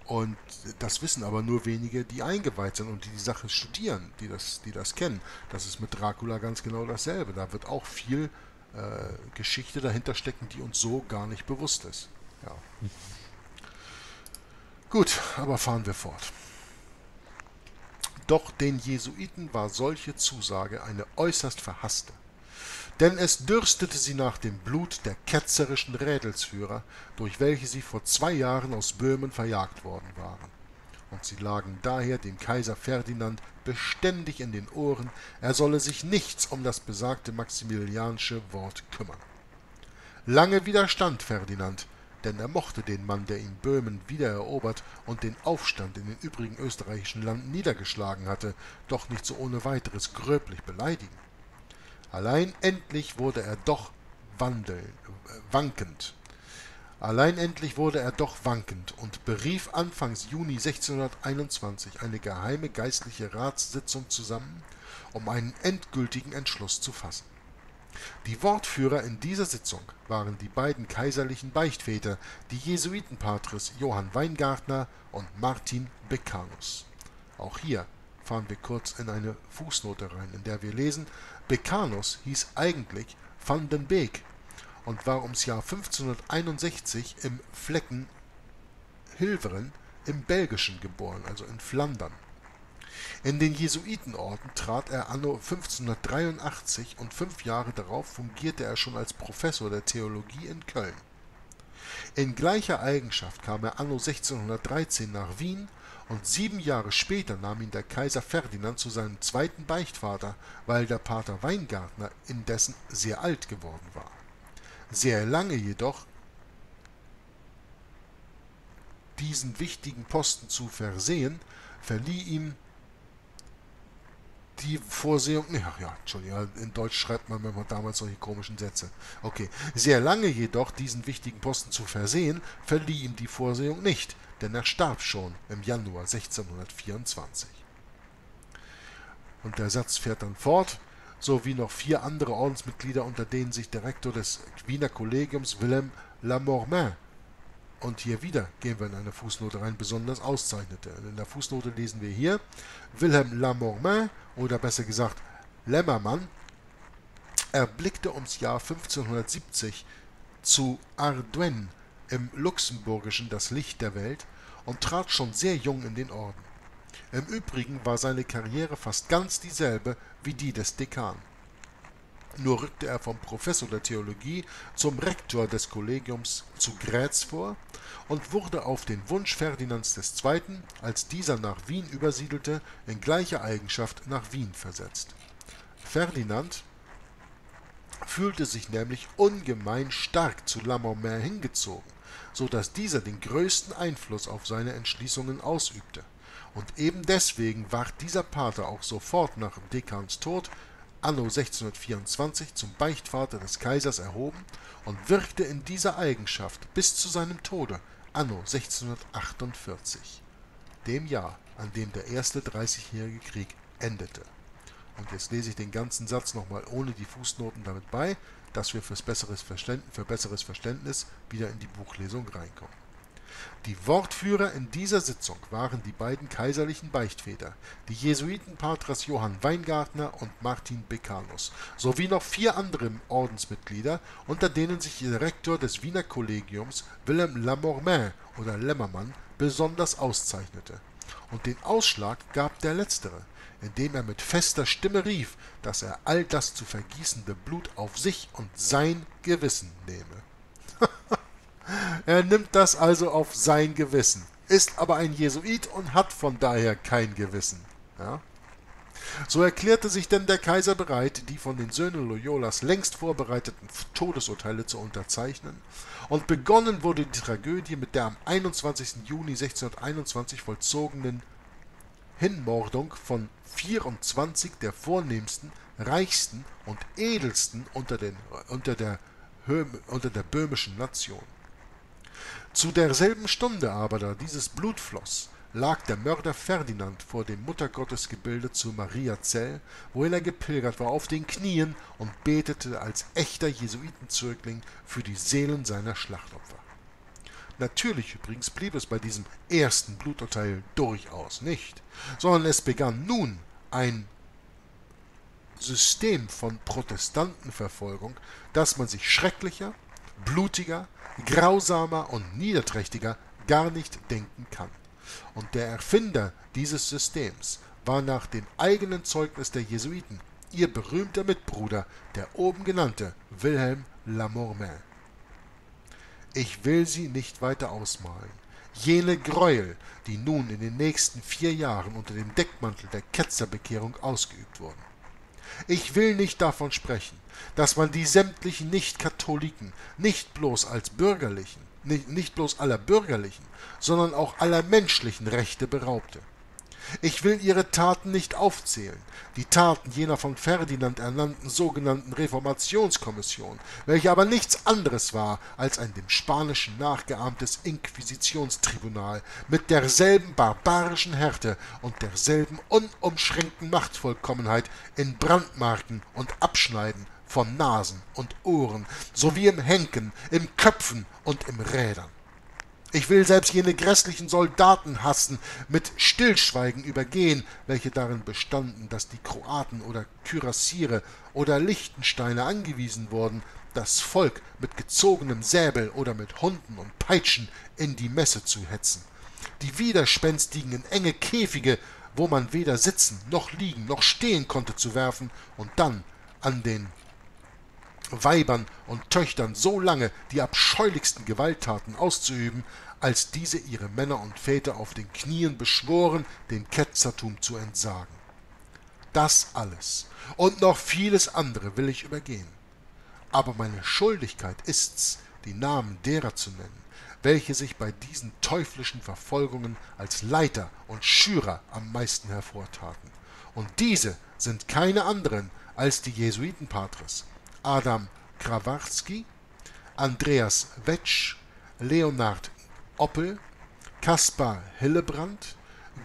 Und das wissen aber nur wenige, die eingeweiht sind und die die Sache studieren, die das, die das kennen. Das ist mit Dracula ganz genau dasselbe. Da wird auch viel äh, Geschichte dahinter stecken, die uns so gar nicht bewusst ist. Ja. Mhm. Gut, aber fahren wir fort. Doch den Jesuiten war solche Zusage eine äußerst verhasste. Denn es dürstete sie nach dem Blut der ketzerischen Rädelsführer, durch welche sie vor zwei Jahren aus Böhmen verjagt worden waren. Und sie lagen daher dem Kaiser Ferdinand beständig in den Ohren, er solle sich nichts um das besagte maximilianische Wort kümmern. Lange widerstand Ferdinand, denn er mochte den Mann, der ihn Böhmen wiedererobert und den Aufstand in den übrigen österreichischen Landen niedergeschlagen hatte, doch nicht so ohne weiteres gröblich beleidigen. Allein endlich wurde er doch wandel, äh, wankend. Allein endlich wurde er doch wankend und berief Anfangs Juni sechzehnhunderteinundzwanzig eine geheime geistliche Ratssitzung zusammen, um einen endgültigen Entschluss zu fassen. Die Wortführer in dieser Sitzung waren die beiden kaiserlichen Beichtväter, die Jesuitenpatres Johann Weingartner und Martin Beccanus. Auch hier fahren wir kurz in eine Fußnote rein, in der wir lesen, Beccanus hieß eigentlich Van den Beek und war ums Jahr fünfzehnhunderteinundsechzig im Flecken Hilveren im Belgischen geboren, also in Flandern. In den Jesuitenorden trat er anno fünfzehnhundertdreiundachtzig und fünf Jahre darauf fungierte er schon als Professor der Theologie in Köln. In gleicher Eigenschaft kam er anno sechzehnhundertdreizehn nach Wien und sieben Jahre später nahm ihn der Kaiser Ferdinand zu seinem zweiten Beichtvater, weil der Pater Weingartner indessen sehr alt geworden war. Sehr lange jedoch diesen wichtigen Posten zu versehen, verlieh ihm die Vorsehung, ja, ja, Entschuldigung, in Deutsch schreibt man manchmal damals solche komischen Sätze. Okay, sehr lange jedoch diesen wichtigen Posten zu versehen, verlieh ihm die Vorsehung nicht, denn er starb schon im Januar sechzehnhundertvierundzwanzig. Und der Satz fährt dann fort, sowie noch vier andere Ordensmitglieder, unter denen sich der Rektor des Wiener Kollegiums Wilhelm Lamormain, und hier wieder gehen wir in eine Fußnote rein, besonders auszeichnete. In der Fußnote lesen wir hier, Wilhelm Lamormain, oder besser gesagt Lämmermann, erblickte ums Jahr fünfzehnhundertsiebzig zu Arduin im Luxemburgischen das Licht der Welt und trat schon sehr jung in den Orden. Im Übrigen war seine Karriere fast ganz dieselbe wie die des Dekan. Nur rückte er vom Professor der Theologie zum Rektor des Kollegiums zu Grätz vor, und wurde auf den Wunsch Ferdinands des Zweiten., als dieser nach Wien übersiedelte, in gleicher Eigenschaft nach Wien versetzt. Ferdinand fühlte sich nämlich ungemein stark zu Lamormain hingezogen, so dass dieser den größten Einfluss auf seine Entschließungen ausübte. Und eben deswegen ward dieser Pater auch sofort nach Dekans Tod anno sechzehnhundertvierundzwanzig zum Beichtvater des Kaisers erhoben und wirkte in dieser Eigenschaft bis zu seinem Tode anno sechzehnhundertachtundvierzig, dem Jahr, an dem der erste dreißigjährige Krieg endete. Und jetzt lese ich den ganzen Satz nochmal ohne die Fußnoten damit bei, dass wir fürs besseres Verständnis, für besseres Verständnis wieder in die Buchlesung reinkommen. Die Wortführer in dieser Sitzung waren die beiden kaiserlichen Beichtväter, die Jesuitenpaters Johann Weingartner und Martin Beccanus, sowie noch vier andere Ordensmitglieder, unter denen sich der Rektor des Wiener Kollegiums, Wilhelm Lamormain oder Lämmermann, besonders auszeichnete. Und den Ausschlag gab der Letztere, indem er mit fester Stimme rief, dass er all das zu vergießende Blut auf sich und sein Gewissen nehme. Er nimmt das also auf sein Gewissen, ist aber ein Jesuit und hat von daher kein Gewissen. Ja? So erklärte sich denn der Kaiser bereit, die von den Söhnen Loyolas längst vorbereiteten Todesurteile zu unterzeichnen, und begonnen wurde die Tragödie mit der am einundzwanzigsten Juni sechzehnhunderteinundzwanzig vollzogenen Hinmordung von vierundzwanzig der vornehmsten, reichsten und edelsten unter, den, unter, der, unter der böhmischen Nation. Zu derselben Stunde aber, da dieses Blut floss, lag der Mörder Ferdinand vor dem Muttergottesgebilde zu Mariazell, wohin er gepilgert war, auf den Knien und betete als echter Jesuitenzögling für die Seelen seiner Schlachtopfer. Natürlich übrigens blieb es bei diesem ersten Bluturteil durchaus nicht, sondern es begann nun ein System von Protestantenverfolgung, das man sich schrecklicher, blutiger, grausamer und niederträchtiger gar nicht denken kann. Und der Erfinder dieses Systems war nach dem eigenen Zeugnis der Jesuiten ihr berühmter Mitbruder, der oben genannte Wilhelm Lamormain. Ich will sie nicht weiter ausmalen. Jene Gräuel, die nun in den nächsten vier Jahren unter dem Deckmantel der Ketzerbekehrung ausgeübt wurden. Ich will nicht davon sprechen, dass man die sämtlichen Nicht-Katholiken nicht bloß als bürgerlichen, nicht bloß aller bürgerlichen, sondern auch aller menschlichen Rechte beraubte. Ich will ihre Taten nicht aufzählen, die Taten jener von Ferdinand ernannten sogenannten Reformationskommission, welche aber nichts anderes war als ein dem Spanischen nachgeahmtes Inquisitionstribunal mit derselben barbarischen Härte und derselben unumschränkten Machtvollkommenheit in Brandmarken und Abschneiden von Nasen und Ohren, sowie im Henken, im Köpfen und im Rädern. Ich will selbst jene grässlichen Soldaten hassen, mit Stillschweigen übergehen, welche darin bestanden, dass die Kroaten oder Kürassiere oder Liechtensteiner angewiesen wurden, das Volk mit gezogenem Säbel oder mit Hunden und Peitschen in die Messe zu hetzen. Die Widerspenstigen in enge Käfige, wo man weder sitzen, noch liegen, noch stehen konnte, zu werfen und dann an den Weibern und Töchtern so lange die abscheulichsten Gewalttaten auszuüben, als diese ihre Männer und Väter auf den Knien beschworen, dem Ketzertum zu entsagen. Das alles und noch vieles andere will ich übergehen. Aber meine Schuldigkeit ist's, die Namen derer zu nennen, welche sich bei diesen teuflischen Verfolgungen als Leiter und Schürer am meisten hervortaten. Und diese sind keine anderen als die Jesuitenpatres Adam Krawarski, Andreas Wetsch, Leonhard Oppel, Kaspar Hillebrand,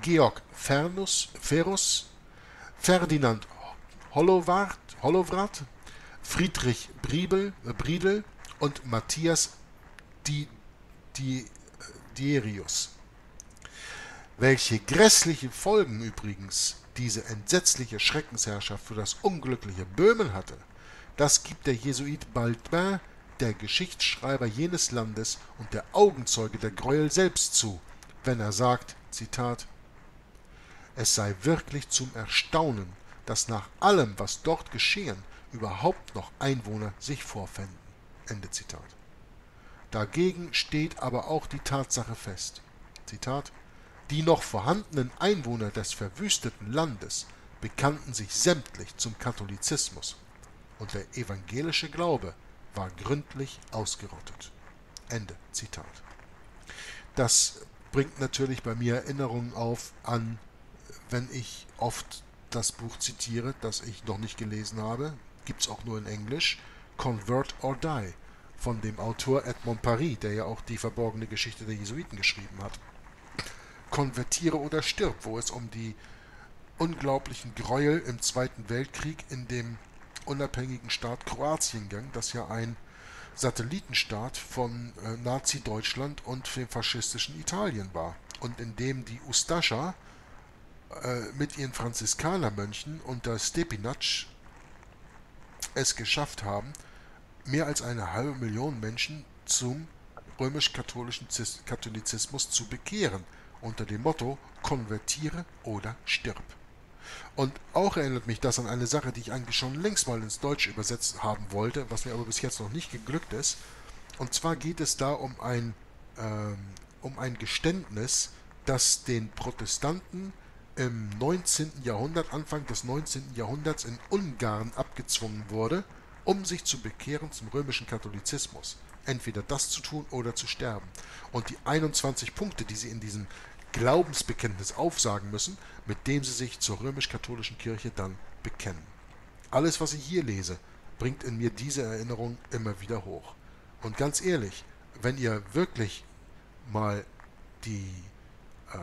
Georg Fernus, Ferus, Ferdinand Hollowrath, Friedrich Briebel, Briedel und Matthias Di, Di, Dierius. Welche grässliche Folgen übrigens diese entsetzliche Schreckensherrschaft für das unglückliche Böhmen hatte, das gibt der Jesuit Baldwin, der Geschichtsschreiber jenes Landes und der Augenzeuge der Gräuel selbst zu, wenn er sagt, Zitat, es sei wirklich zum Erstaunen, dass nach allem, was dort geschehen, überhaupt noch Einwohner sich vorfänden. Ende Zitat. Dagegen steht aber auch die Tatsache fest, Zitat, die noch vorhandenen Einwohner des verwüsteten Landes bekannten sich sämtlich zum Katholizismus und der evangelische Glaube war gründlich ausgerottet. Ende Zitat. Das bringt natürlich bei mir Erinnerungen auf an, wenn ich oft das Buch zitiere, das ich noch nicht gelesen habe, gibt es auch nur in Englisch, Convert or Die, von dem Autor Edmond Paris, der ja auch die verborgene Geschichte der Jesuiten geschrieben hat. Konvertiere oder stirb, wo es um die unglaublichen Gräuel im Zweiten Weltkrieg in dem unabhängigen Staat Kroatien ging, das ja ein Satellitenstaat von Nazi-Deutschland und dem faschistischen Italien war und in dem die Ustascha äh, mit ihren Franziskanermönchen unter Stepinac es geschafft haben, mehr als eine halbe Million Menschen zum römisch-katholischen Katholizismus zu bekehren, unter dem Motto Konvertiere oder stirb. Und auch erinnert mich das an eine Sache, die ich eigentlich schon längst mal ins Deutsche übersetzt haben wollte, was mir aber bis jetzt noch nicht geglückt ist. Und zwar geht es da um ein, ähm, um ein Geständnis, das den Protestanten im neunzehnten Jahrhundert, Anfang des neunzehnten Jahrhunderts in Ungarn abgezwungen wurde, um sich zu bekehren zum römischen Katholizismus. Entweder das zu tun oder zu sterben. Und die einundzwanzig Punkte, die sie in diesem Glaubensbekenntnis aufsagen müssen, mit dem sie sich zur römisch-katholischen Kirche dann bekennen. Alles, was ich hier lese, bringt in mir diese Erinnerung immer wieder hoch. Und ganz ehrlich, wenn ihr wirklich mal die äh,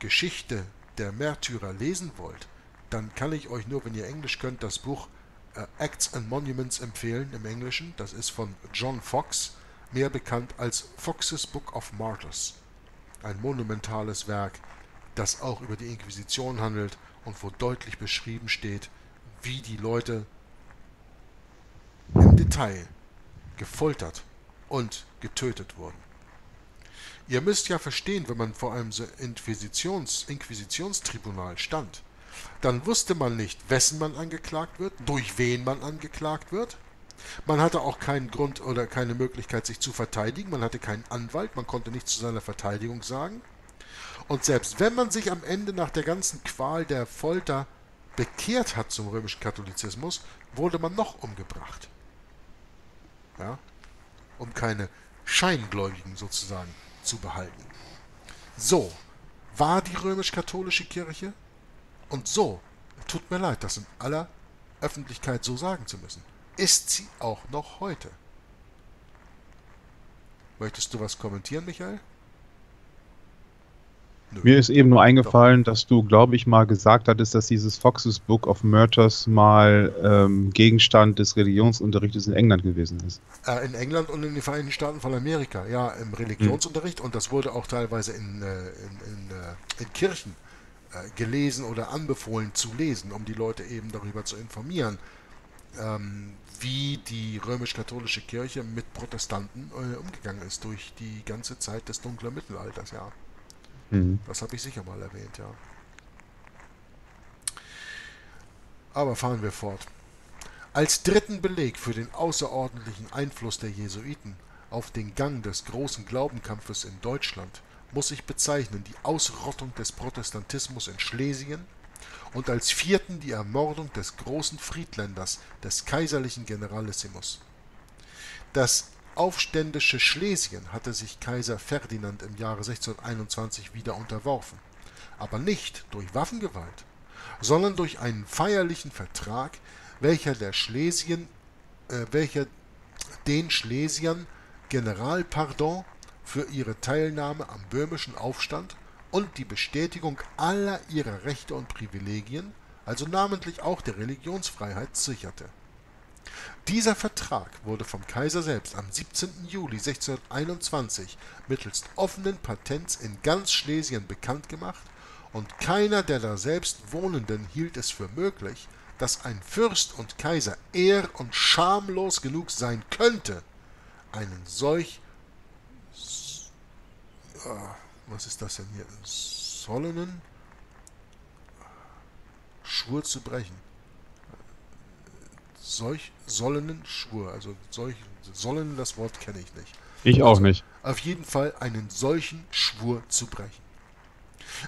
Geschichte der Märtyrer lesen wollt, dann kann ich euch nur, wenn ihr Englisch könnt, das Buch äh, Acts and Monuments empfehlen im Englischen. Das ist von John Fox, mehr bekannt als Fox's Book of Martyrs. Ein monumentales Werk, das auch über die Inquisition handelt und wo deutlich beschrieben steht, wie die Leute im Detail gefoltert und getötet wurden. Ihr müsst ja verstehen, wenn man vor einem Inquisitions- Inquisitionstribunal stand, dann wusste man nicht, wessen man angeklagt wird, durch wen man angeklagt wird. Man hatte auch keinen Grund oder keine Möglichkeit, sich zu verteidigen. Man hatte keinen Anwalt, man konnte nichts zu seiner Verteidigung sagen. Und selbst wenn man sich am Ende nach der ganzen Qual der Folter bekehrt hat zum römischen Katholizismus, wurde man noch umgebracht. Ja? Um keine Scheingläubigen sozusagen zu behalten. So war die römisch-katholische Kirche und so, tut mir leid, das in aller Öffentlichkeit so sagen zu müssen, ist sie auch noch heute. Möchtest du was kommentieren, Michael? Nö. Mir ist eben nur eingefallen, Doch. dass du, glaube ich, mal gesagt hattest, dass dieses Fox's Book of Martyrs mal ähm, Gegenstand des Religionsunterrichtes in England gewesen ist. Äh, in England und in den Vereinigten Staaten von Amerika, ja, im Religionsunterricht. Hm. Und das wurde auch teilweise in, äh, in, in, äh, in Kirchen äh, gelesen oder anbefohlen zu lesen, um die Leute eben darüber zu informieren, wie die römisch-katholische Kirche mit Protestanten äh, umgegangen ist durch die ganze Zeit des dunklen Mittelalters, ja. Mhm. Das habe ich sicher mal erwähnt, ja. Aber fahren wir fort. Als dritten Beleg für den außerordentlichen Einfluss der Jesuiten auf den Gang des großen Glaubenkampfes in Deutschland muss ich bezeichnen die Ausrottung des Protestantismus in Schlesien, und als vierten die Ermordung des großen Friedländers, des kaiserlichen Generalissimus. Das aufständische Schlesien hatte sich Kaiser Ferdinand im Jahre sechzehnhunderteinundzwanzig wieder unterworfen, aber nicht durch Waffengewalt, sondern durch einen feierlichen Vertrag, welcher, der Schlesien, äh, welcher den Schlesiern Generalpardon für ihre Teilnahme am böhmischen Aufstand und die Bestätigung aller ihrer Rechte und Privilegien, also namentlich auch der Religionsfreiheit, sicherte. Dieser Vertrag wurde vom Kaiser selbst am siebzehnten Juli sechzehnhunderteinundzwanzig mittels offenen Patents in ganz Schlesien bekannt gemacht und keiner der daselbst Wohnenden hielt es für möglich, dass ein Fürst und Kaiser ehr- und schamlos genug sein könnte, einen solch... Was ist das denn hier? Solemnen? Schwur zu brechen. Solch sollenen Schwur. Also solch sollenen, das Wort kenne ich nicht. Ich auch nicht. Auf jeden Fall einen solchen Schwur zu brechen.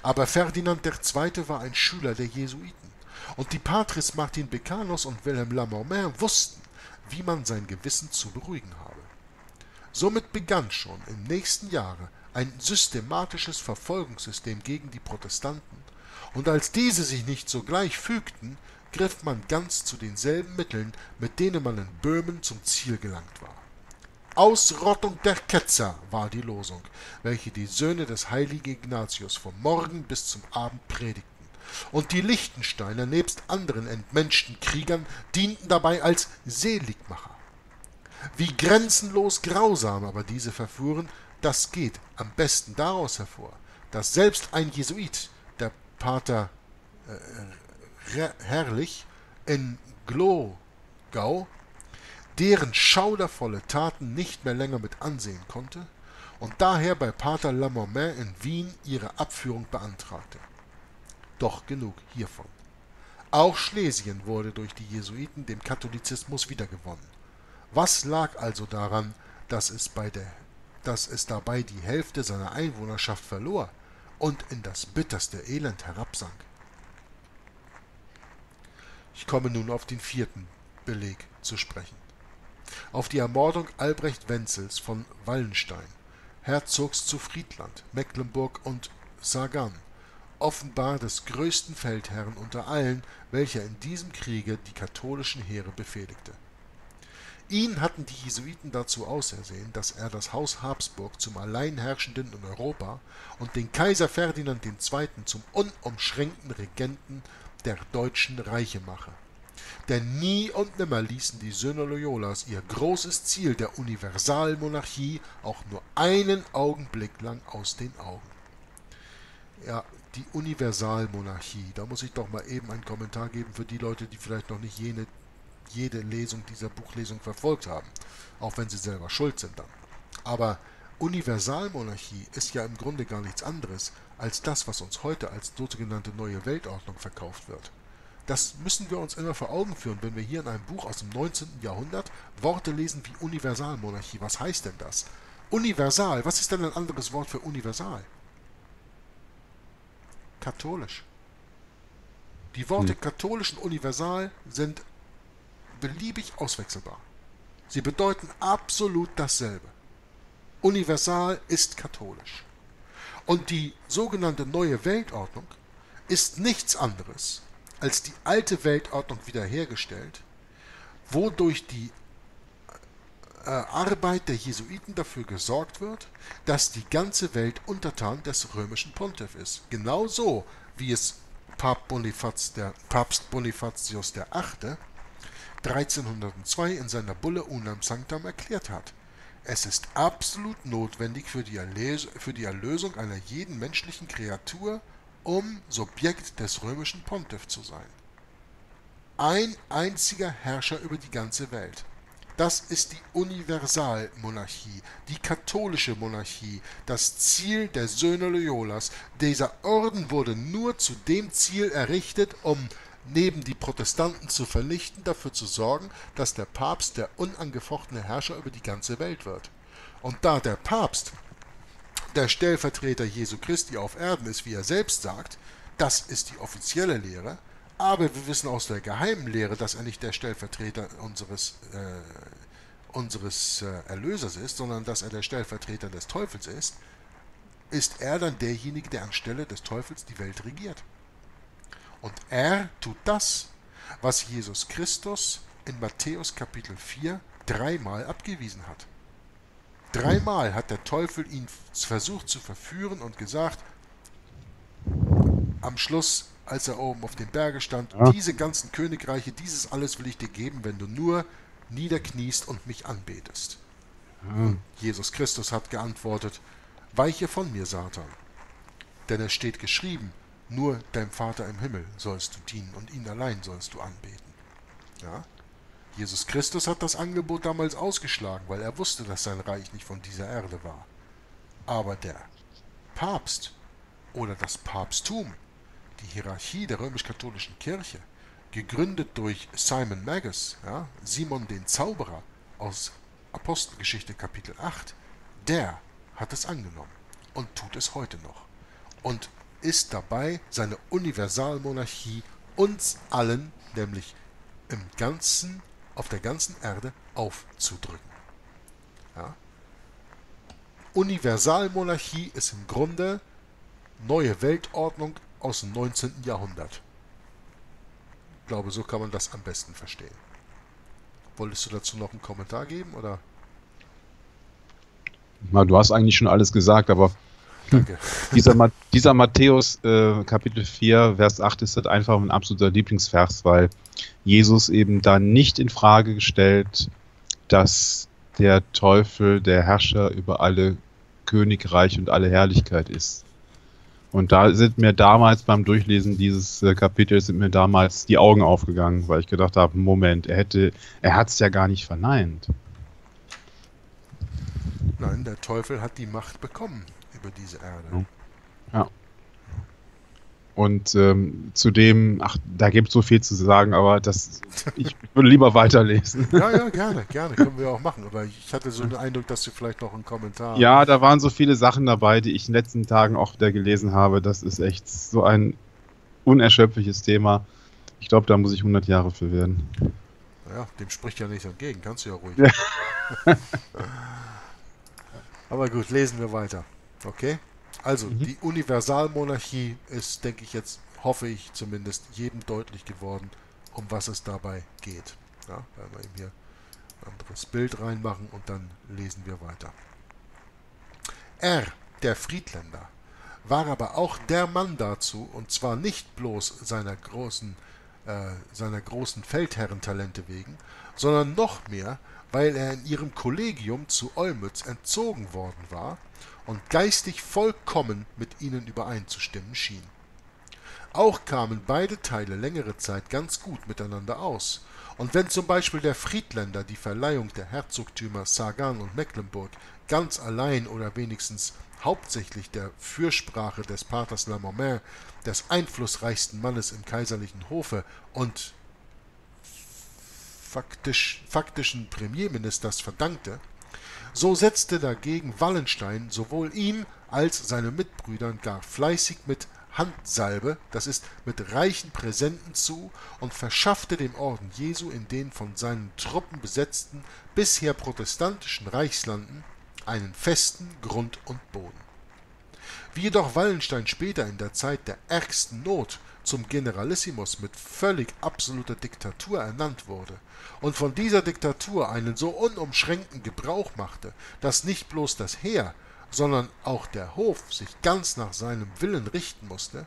Aber Ferdinand der Zweite war ein Schüler der Jesuiten und die Patres Martin Beccanus und Wilhelm Lamormain wussten, wie man sein Gewissen zu beruhigen habe. Somit begann schon im nächsten Jahre ein systematisches Verfolgungssystem gegen die Protestanten, und als diese sich nicht sogleich fügten, griff man ganz zu denselben Mitteln, mit denen man in Böhmen zum Ziel gelangt war. Ausrottung der Ketzer war die Losung, welche die Söhne des heiligen Ignatius vom Morgen bis zum Abend predigten, und die Lichtensteiner nebst anderen entmenschten Kriegern dienten dabei als Seligmacher. Wie grenzenlos grausam aber diese verfuhren, das geht am besten daraus hervor, dass selbst ein Jesuit, der Pater äh, Herrlich in Glogau, deren schaudervolle Taten nicht mehr länger mit ansehen konnte und daher bei Pater Lamormain in Wien ihre Abführung beantragte. Doch genug hiervon. Auch Schlesien wurde durch die Jesuiten dem Katholizismus wiedergewonnen. Was lag also daran, dass es, bei der, dass es dabei die Hälfte seiner Einwohnerschaft verlor und in das bitterste Elend herabsank? Ich komme nun auf den vierten Beleg zu sprechen. Auf die Ermordung Albrecht Wenzels von Wallenstein, Herzogs zu Friedland, Mecklenburg und Sagan, offenbar des größten Feldherrn unter allen, welcher in diesem Kriege die katholischen Heere befehligte. Ihn hatten die Jesuiten dazu ausersehen, dass er das Haus Habsburg zum Alleinherrschenden in Europa und den Kaiser Ferdinand der Zweite zum unumschränkten Regenten der deutschen Reiche mache. Denn nie und nimmer ließen die Söhne Loyolas ihr großes Ziel der Universalmonarchie auch nur einen Augenblick lang aus den Augen. Ja, die Universalmonarchie, da muss ich doch mal eben einen Kommentar geben für die Leute, die vielleicht noch nicht jene, jede Lesung dieser Buchlesung verfolgt haben, auch wenn sie selber schuld sind dann. Aber Universalmonarchie ist ja im Grunde gar nichts anderes als das, was uns heute als sogenannte neue Weltordnung verkauft wird. Das müssen wir uns immer vor Augen führen, wenn wir hier in einem Buch aus dem neunzehnten Jahrhundert Worte lesen wie Universalmonarchie. Was heißt denn das? Universal, was ist denn ein anderes Wort für universal? Katholisch. Die Worte hm. katholisch und universal sind beliebig auswechselbar. Sie bedeuten absolut dasselbe. Universal ist katholisch. Und die sogenannte neue Weltordnung ist nichts anderes als die alte Weltordnung wiederhergestellt, wodurch die äh, Arbeit der Jesuiten dafür gesorgt wird, dass die ganze Welt untertan des römischen Pontiff ist. Genauso wie es Papst Bonifaz der, Papst Bonifatius der Achte dreizehnhundertzwei in seiner Bulle Unam Sanctam erklärt hat. Es ist absolut notwendig für die, Erles für die Erlösung einer jeden menschlichen Kreatur, um Subjekt des römischen Pontiff zu sein. Ein einziger Herrscher über die ganze Welt. Das ist die Universalmonarchie, die katholische Monarchie, das Ziel der Söhne Loyolas. Dieser Orden wurde nur zu dem Ziel errichtet, um neben die Protestanten zu vernichten, dafür zu sorgen, dass der Papst der unangefochtene Herrscher über die ganze Welt wird. Und da der Papst der Stellvertreter Jesu Christi auf Erden ist, wie er selbst sagt, das ist die offizielle Lehre, aber wir wissen aus der geheimen Lehre, dass er nicht der Stellvertreter unseres, äh, unseres äh, Erlösers ist, sondern dass er der Stellvertreter des Teufels ist, ist er dann derjenige, der anstelle des Teufels die Welt regiert. Und er tut das, was Jesus Christus in Matthäus Kapitel vier dreimal abgewiesen hat. Dreimal hat der Teufel ihn versucht zu verführen und gesagt, am Schluss, als er oben auf den Berge stand, ja. Diese ganzen Königreiche, dieses alles will ich dir geben, wenn du nur niederkniest und mich anbetest. Ja. Jesus Christus hat geantwortet, weiche von mir, Satan, denn es steht geschrieben, nur deinem Vater im Himmel sollst du dienen und ihn allein sollst du anbeten. Ja? Jesus Christus hat das Angebot damals ausgeschlagen, weil er wusste, dass sein Reich nicht von dieser Erde war. Aber der Papst oder das Papsttum, die Hierarchie der römisch-katholischen Kirche, gegründet durch Simon Magus, ja, Simon den Zauberer aus Apostelgeschichte Kapitel acht, der hat es angenommen und tut es heute noch und ist dabei, seine Universalmonarchie uns allen, nämlich im ganzen, auf der ganzen Erde aufzudrücken. Ja? Universalmonarchie ist im Grunde neue Weltordnung aus dem neunzehnten Jahrhundert. Ich glaube, so kann man das am besten verstehen. Wolltest du dazu noch einen Kommentar geben, oder? Na, du hast eigentlich schon alles gesagt, aber danke. dieser, Ma dieser Matthäus äh, Kapitel vier, Vers acht ist halt einfach ein absoluter Lieblingsvers, weil Jesus eben da nicht in Frage gestellt, dass der Teufel der Herrscher über alle Königreich und alle Herrlichkeit ist. Und da sind mir damals beim Durchlesen dieses Kapitels sind mir damals die Augen aufgegangen, weil ich gedacht habe, Moment, er hätte, er hat es ja gar nicht verneint. Nein, der Teufel hat die Macht bekommen über diese Erde. Ja. Und ähm, zudem, ach, da gibt es so viel zu sagen, aber das, ich würde lieber weiterlesen. Ja, ja, gerne, gerne, können wir auch machen. Aber ich hatte so den Eindruck, dass du vielleicht noch einen Kommentar... Ja, da waren so viele Sachen dabei, die ich in den letzten Tagen auch wieder gelesen habe. Das ist echt so ein unerschöpfliches Thema. Ich glaube, da muss ich hundert Jahre für werden. Ja, dem spricht ja nichts entgegen, kannst du ja ruhig. Ja. Aber gut, lesen wir weiter. Okay? Also, mhm. die Universalmonarchie ist, denke ich jetzt, hoffe ich zumindest, jedem deutlich geworden, um was es dabei geht. Ja, werden wir eben hier ein anderes Bild reinmachen und dann lesen wir weiter. Er, der Friedländer, war aber auch der Mann dazu, und zwar nicht bloß seiner großen, äh, seiner großen Feldherrentalente wegen, sondern noch mehr, weil er in ihrem Kollegium zu Olmütz entzogen worden war und geistig vollkommen mit ihnen übereinzustimmen schien. Auch kamen beide Teile längere Zeit ganz gut miteinander aus, und wenn zum Beispiel der Friedländer die Verleihung der Herzogtümer Sagan und Mecklenburg ganz allein oder wenigstens hauptsächlich der Fürsprache des Paters Lamormain, des einflussreichsten Mannes im kaiserlichen Hofe und faktisch, faktischen Premierministers, verdankte, so setzte dagegen Wallenstein sowohl ihm als seine Mitbrüdern gar fleißig mit Handsalbe, das ist mit reichen Präsenten, zu und verschaffte dem Orden Jesu in den von seinen Truppen besetzten, bisher protestantischen Reichslanden einen festen Grund und Boden. Wie jedoch Wallenstein später in der Zeit der ärgsten Not zum Generalissimus mit völlig absoluter Diktatur ernannt wurde und von dieser Diktatur einen so unumschränkten Gebrauch machte, dass nicht bloß das Heer, sondern auch der Hof sich ganz nach seinem Willen richten musste,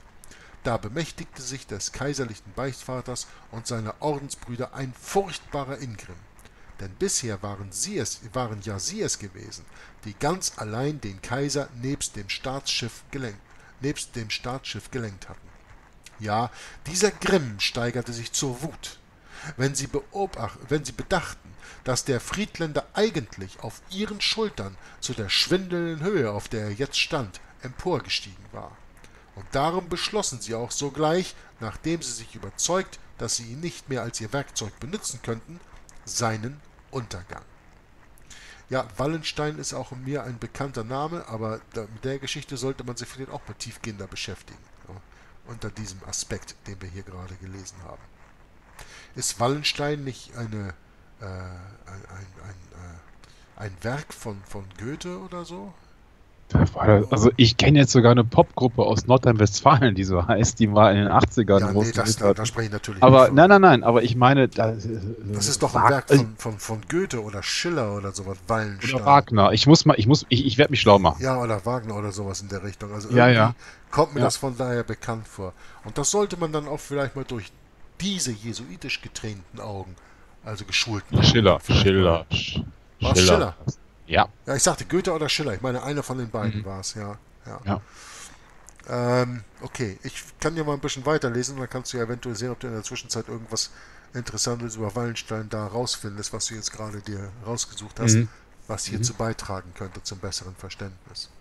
da bemächtigte sich des kaiserlichen Beichtvaters und seiner Ordensbrüder ein furchtbarer Ingrimm. Denn bisher waren sie es, waren ja sie es gewesen, die ganz allein den Kaiser nebst dem Staatsschiff gelenkt, nebst dem Staatsschiff gelenkt hatten. Ja, dieser Grimm steigerte sich zur Wut, wenn sie, beobacht, wenn sie bedachten, dass der Friedländer eigentlich auf ihren Schultern zu der schwindelnden Höhe, auf der er jetzt stand, emporgestiegen war. Und darum beschlossen sie auch sogleich, nachdem sie sich überzeugt, dass sie ihn nicht mehr als ihr Werkzeug benutzen könnten, seinen Untergang. Ja, Wallenstein ist auch mir ein bekannter Name, aber mit der Geschichte sollte man sich vielleicht auch mal tiefgehender beschäftigen. Unter diesem Aspekt, den wir hier gerade gelesen haben. Ist Wallenstein nicht eine, äh, ein, ein, ein, äh, ein Werk von, von Goethe oder so? Also ich kenne jetzt sogar eine Popgruppe aus Nordrhein-Westfalen, die so heißt, die war in den achtzigern. Ja, nee, das, da, da spreche ich natürlich aber nicht von. Nein, nein, nein, aber ich meine... Das, das ist doch ein Werk von, von, von Goethe oder Schiller oder sowas, Wallenstein. Oder Wagner, ich muss mal, ich muss, ich, ich werde mich schlau machen. Ja, oder Wagner oder sowas in der Richtung, also irgendwie ja, ja. kommt mir ja. das von daher bekannt vor. Und das sollte man dann auch vielleicht mal durch diese jesuitisch getränten Augen, also geschulten Schiller, Augen Schiller, Schiller. War Schiller? Ja. Ja, ich sagte Goethe oder Schiller. Ich meine, einer von den beiden mhm. war es, ja. ja. ja. Ähm, okay, ich kann dir mal ein bisschen weiterlesen und dann kannst du ja eventuell sehen, ob du in der Zwischenzeit irgendwas Interessantes über Wallenstein da rausfindest, was du jetzt gerade dir rausgesucht hast, mhm. was hierzu mhm. beitragen könnte zum besseren Verständnis.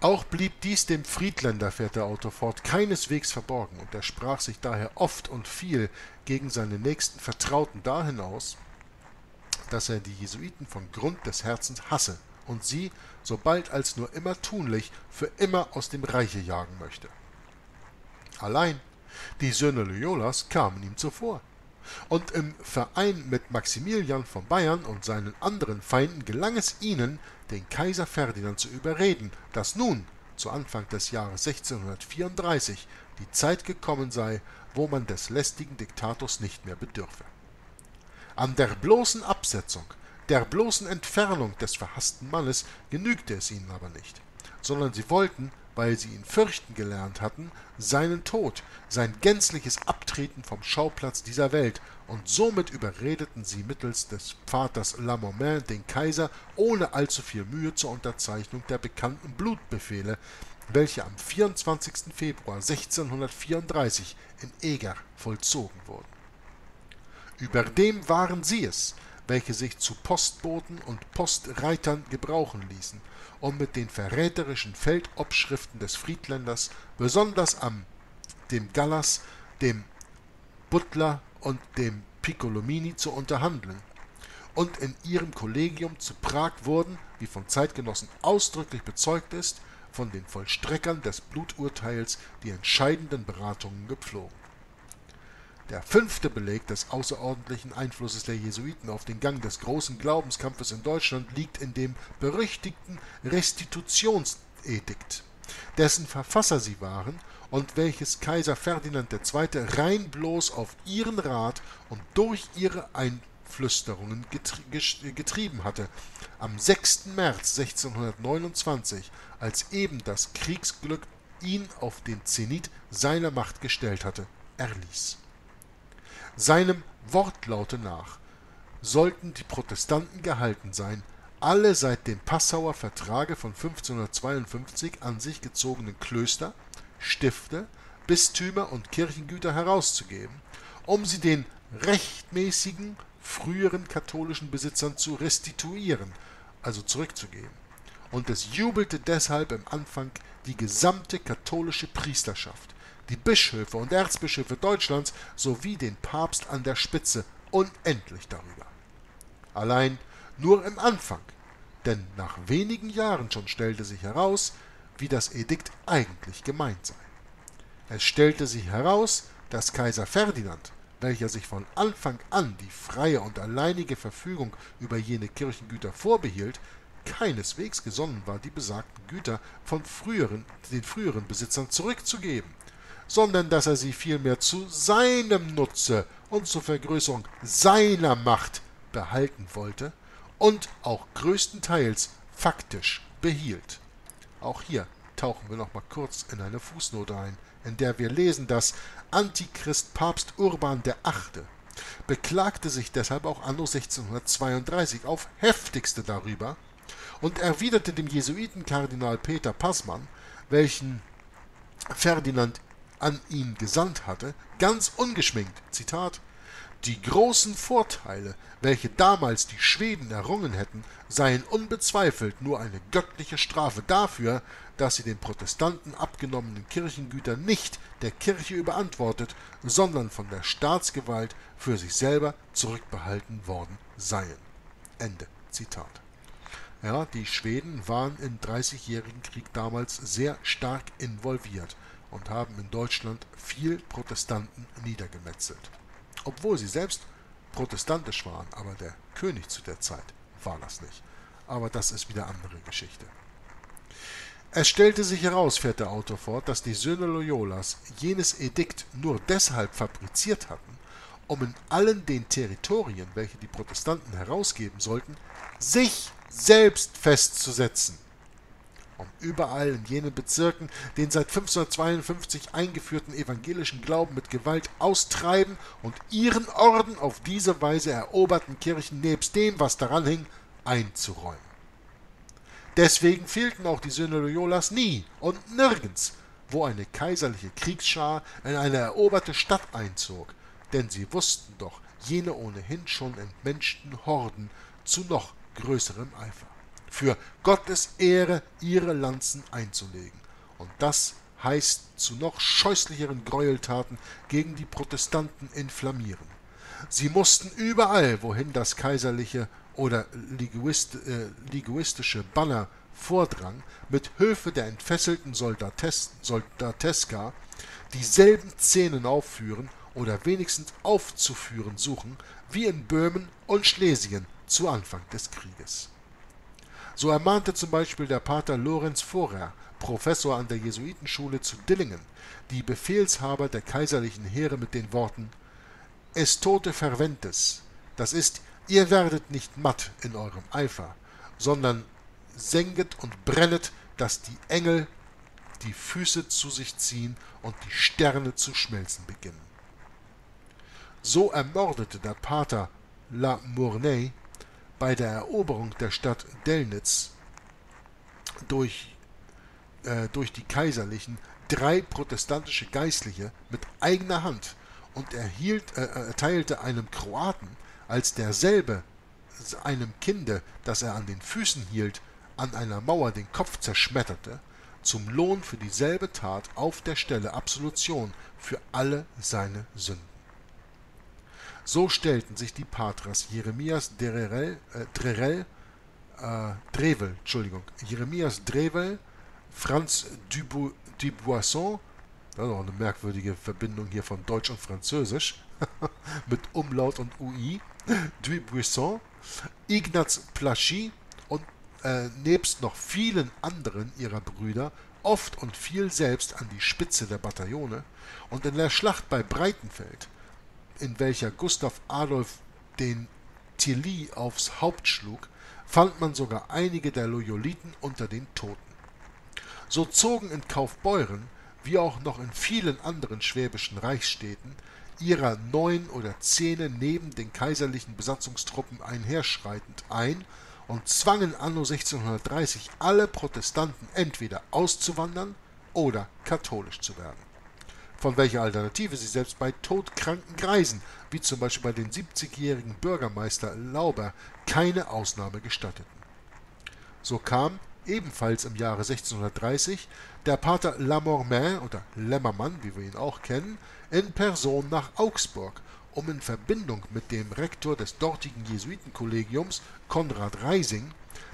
Auch blieb dies dem Friedländer, fährt der Autor fort, keineswegs verborgen und er sprach sich daher oft und viel gegen seine nächsten Vertrauten dahin aus, dass er die Jesuiten von Grund des Herzens hasse und sie, sobald als nur immer tunlich, für immer aus dem Reiche jagen möchte. Allein die Söhne Loyolas kamen ihm zuvor, und im Verein mit Maximilian von Bayern und seinen anderen Feinden gelang es ihnen, den Kaiser Ferdinand zu überreden, dass nun, zu Anfang des Jahres sechzehnhundertvierunddreißig, die Zeit gekommen sei, wo man des lästigen Diktators nicht mehr bedürfe. An der bloßen Absetzung, der bloßen Entfernung des verhassten Mannes genügte es ihnen aber nicht, sondern sie wollten, weil sie ihn fürchten gelernt hatten, seinen Tod, sein gänzliches Abtreten vom Schauplatz dieser Welt, und somit überredeten sie mittels des Vaters Lamormain den Kaiser ohne allzu viel Mühe zur Unterzeichnung der bekannten Blutbefehle, welche am vierundzwanzigsten Februar sechzehnhundertvierunddreißig in Eger vollzogen wurden. Überdem waren sie es, welche sich zu Postboten und Postreitern gebrauchen ließen, um mit den verräterischen Feldobschriften des Friedländers, besonders am dem Gallas, dem Butler und dem Piccolomini zu unterhandeln, und in ihrem Kollegium zu Prag wurden, wie von Zeitgenossen ausdrücklich bezeugt ist, von den Vollstreckern des Bluturteils die entscheidenden Beratungen gepflogen. Der fünfte Beleg des außerordentlichen Einflusses der Jesuiten auf den Gang des großen Glaubenskampfes in Deutschland liegt in dem berüchtigten Restitutionsedikt, dessen Verfasser sie waren und welches Kaiser Ferdinand der Zweite rein bloß auf ihren Rat und durch ihre Einflüsterungen getrie- getrieben hatte, am sechsten März sechzehnhundertneunundzwanzig, als eben das Kriegsglück ihn auf den Zenit seiner Macht gestellt hatte, erließ. Seinem Wortlaute nach sollten die Protestanten gehalten sein, alle seit dem Passauer Vertrage von fünfzehnhundertzweiundfünfzig an sich gezogenen Klöster, Stifte, Bistümer und Kirchengüter herauszugeben, um sie den rechtmäßigen früheren katholischen Besitzern zu restituieren, also zurückzugeben. Und es jubelte deshalb im Anfang die gesamte katholische Priesterschaft, die Bischöfe und Erzbischöfe Deutschlands sowie den Papst an der Spitze unendlich darüber. Allein nur im Anfang, denn nach wenigen Jahren schon stellte sich heraus, wie das Edikt eigentlich gemeint sei. Es stellte sich heraus, dass Kaiser Ferdinand, welcher sich von Anfang an die freie und alleinige Verfügung über jene Kirchengüter vorbehielt, keineswegs gesonnen war, die besagten Güter von früheren, den früheren Besitzern zurückzugeben, sondern dass er sie vielmehr zu seinem Nutze und zur Vergrößerung seiner Macht behalten wollte und auch größtenteils faktisch behielt. Auch hier tauchen wir noch mal kurz in eine Fußnote ein, in der wir lesen, dass Antichrist Papst Urban der Achte beklagte sich deshalb auch anno sechzehnhundertzweiunddreißig auf heftigste darüber und erwiderte dem Jesuitenkardinal Peter Passmann, welchen Ferdinand an ihn gesandt hatte, ganz ungeschminkt, Zitat, die großen Vorteile, welche damals die Schweden errungen hätten, seien unbezweifelt nur eine göttliche Strafe dafür, dass sie den Protestanten abgenommenen Kirchengüter nicht der Kirche überantwortet, sondern von der Staatsgewalt für sich selber zurückbehalten worden seien. Ende Zitat. Ja, die Schweden waren im Dreißigjährigen Krieg damals sehr stark involviert und haben in Deutschland viel Protestanten niedergemetzelt, obwohl sie selbst protestantisch waren, aber der König zu der Zeit war das nicht. Aber das ist wieder andere Geschichte. Es stellte sich heraus, fährt der Autor fort, dass die Söhne Loyolas jenes Edikt nur deshalb fabriziert hatten, um in allen den Territorien, welche die Protestanten herausgeben sollten, sich selbst festzusetzen, um überall in jenen Bezirken den seit fünfzehnhundertzweiundfünfzig eingeführten evangelischen Glauben mit Gewalt austreiben und ihren Orden auf diese Weise eroberten Kirchen nebst dem, was daran hing, einzuräumen. Deswegen fehlten auch die Söhne Loyolas nie und nirgends, wo eine kaiserliche Kriegsschar in eine eroberte Stadt einzog, denn sie wussten doch jene ohnehin schon entmenschten Horden zu noch größerem Eifer für Gottes Ehre ihre Lanzen einzulegen. Und das heißt, zu noch scheußlicheren Gräueltaten gegen die Protestanten inflammieren. Sie mussten überall, wohin das kaiserliche oder liguist, äh, liguistische Banner vordrang, mit Hilfe der entfesselten Soldates, Soldateska dieselben Szenen aufführen oder wenigstens aufzuführen suchen, wie in Böhmen und Schlesien zu Anfang des Krieges. So ermahnte zum Beispiel der Pater Lorenz Forer, Professor an der Jesuitenschule zu Dillingen, die Befehlshaber der kaiserlichen Heere mit den Worten Estote ferventes, das ist, ihr werdet nicht matt in eurem Eifer, sondern senget und brennet, dass die Engel die Füße zu sich ziehen und die Sterne zu schmelzen beginnen. So ermordete der Pater Lamormain bei der Eroberung der Stadt Delnitz durch, äh, durch die Kaiserlichen drei protestantische Geistliche mit eigener Hand und erhielt, äh, erteilte einem Kroaten, als derselbe einem Kinde, das er an den Füßen hielt, an einer Mauer den Kopf zerschmetterte, zum Lohn für dieselbe Tat auf der Stelle Absolution für alle seine Sünden. So stellten sich die Patras Jeremias Drevel, äh, Drevel, äh, Drevel, Entschuldigung, Jeremias Drevel, Franz Dubu, Dubuisson, das ist auch eine merkwürdige Verbindung hier von Deutsch und Französisch, mit Umlaut und U I, Dubuisson, Ignaz Plachy und äh, nebst noch vielen anderen ihrer Brüder, oft und viel selbst an die Spitze der Bataillone, und in der Schlacht bei Breitenfeld, in welcher Gustav Adolf den Tilly aufs Haupt schlug, fand man sogar einige der Loyoliten unter den Toten. So zogen in Kaufbeuren, wie auch noch in vielen anderen schwäbischen Reichsstädten, ihrer neun oder zehne neben den kaiserlichen Besatzungstruppen einherschreitend ein und zwangen anno sechzehnhundertdreißig alle Protestanten entweder auszuwandern oder katholisch zu werden, von welcher Alternative sie selbst bei todkranken Greisen, wie zum Beispiel bei den siebzigjährigen Bürgermeister Lauber, keine Ausnahme gestatteten. So kam, ebenfalls im Jahre sechzehnhundertdreißig, der Pater Lamormain oder Lämmermann, wie wir ihn auch kennen, in Person nach Augsburg, um in Verbindung mit dem Rektor des dortigen Jesuitenkollegiums, Konrad Reising,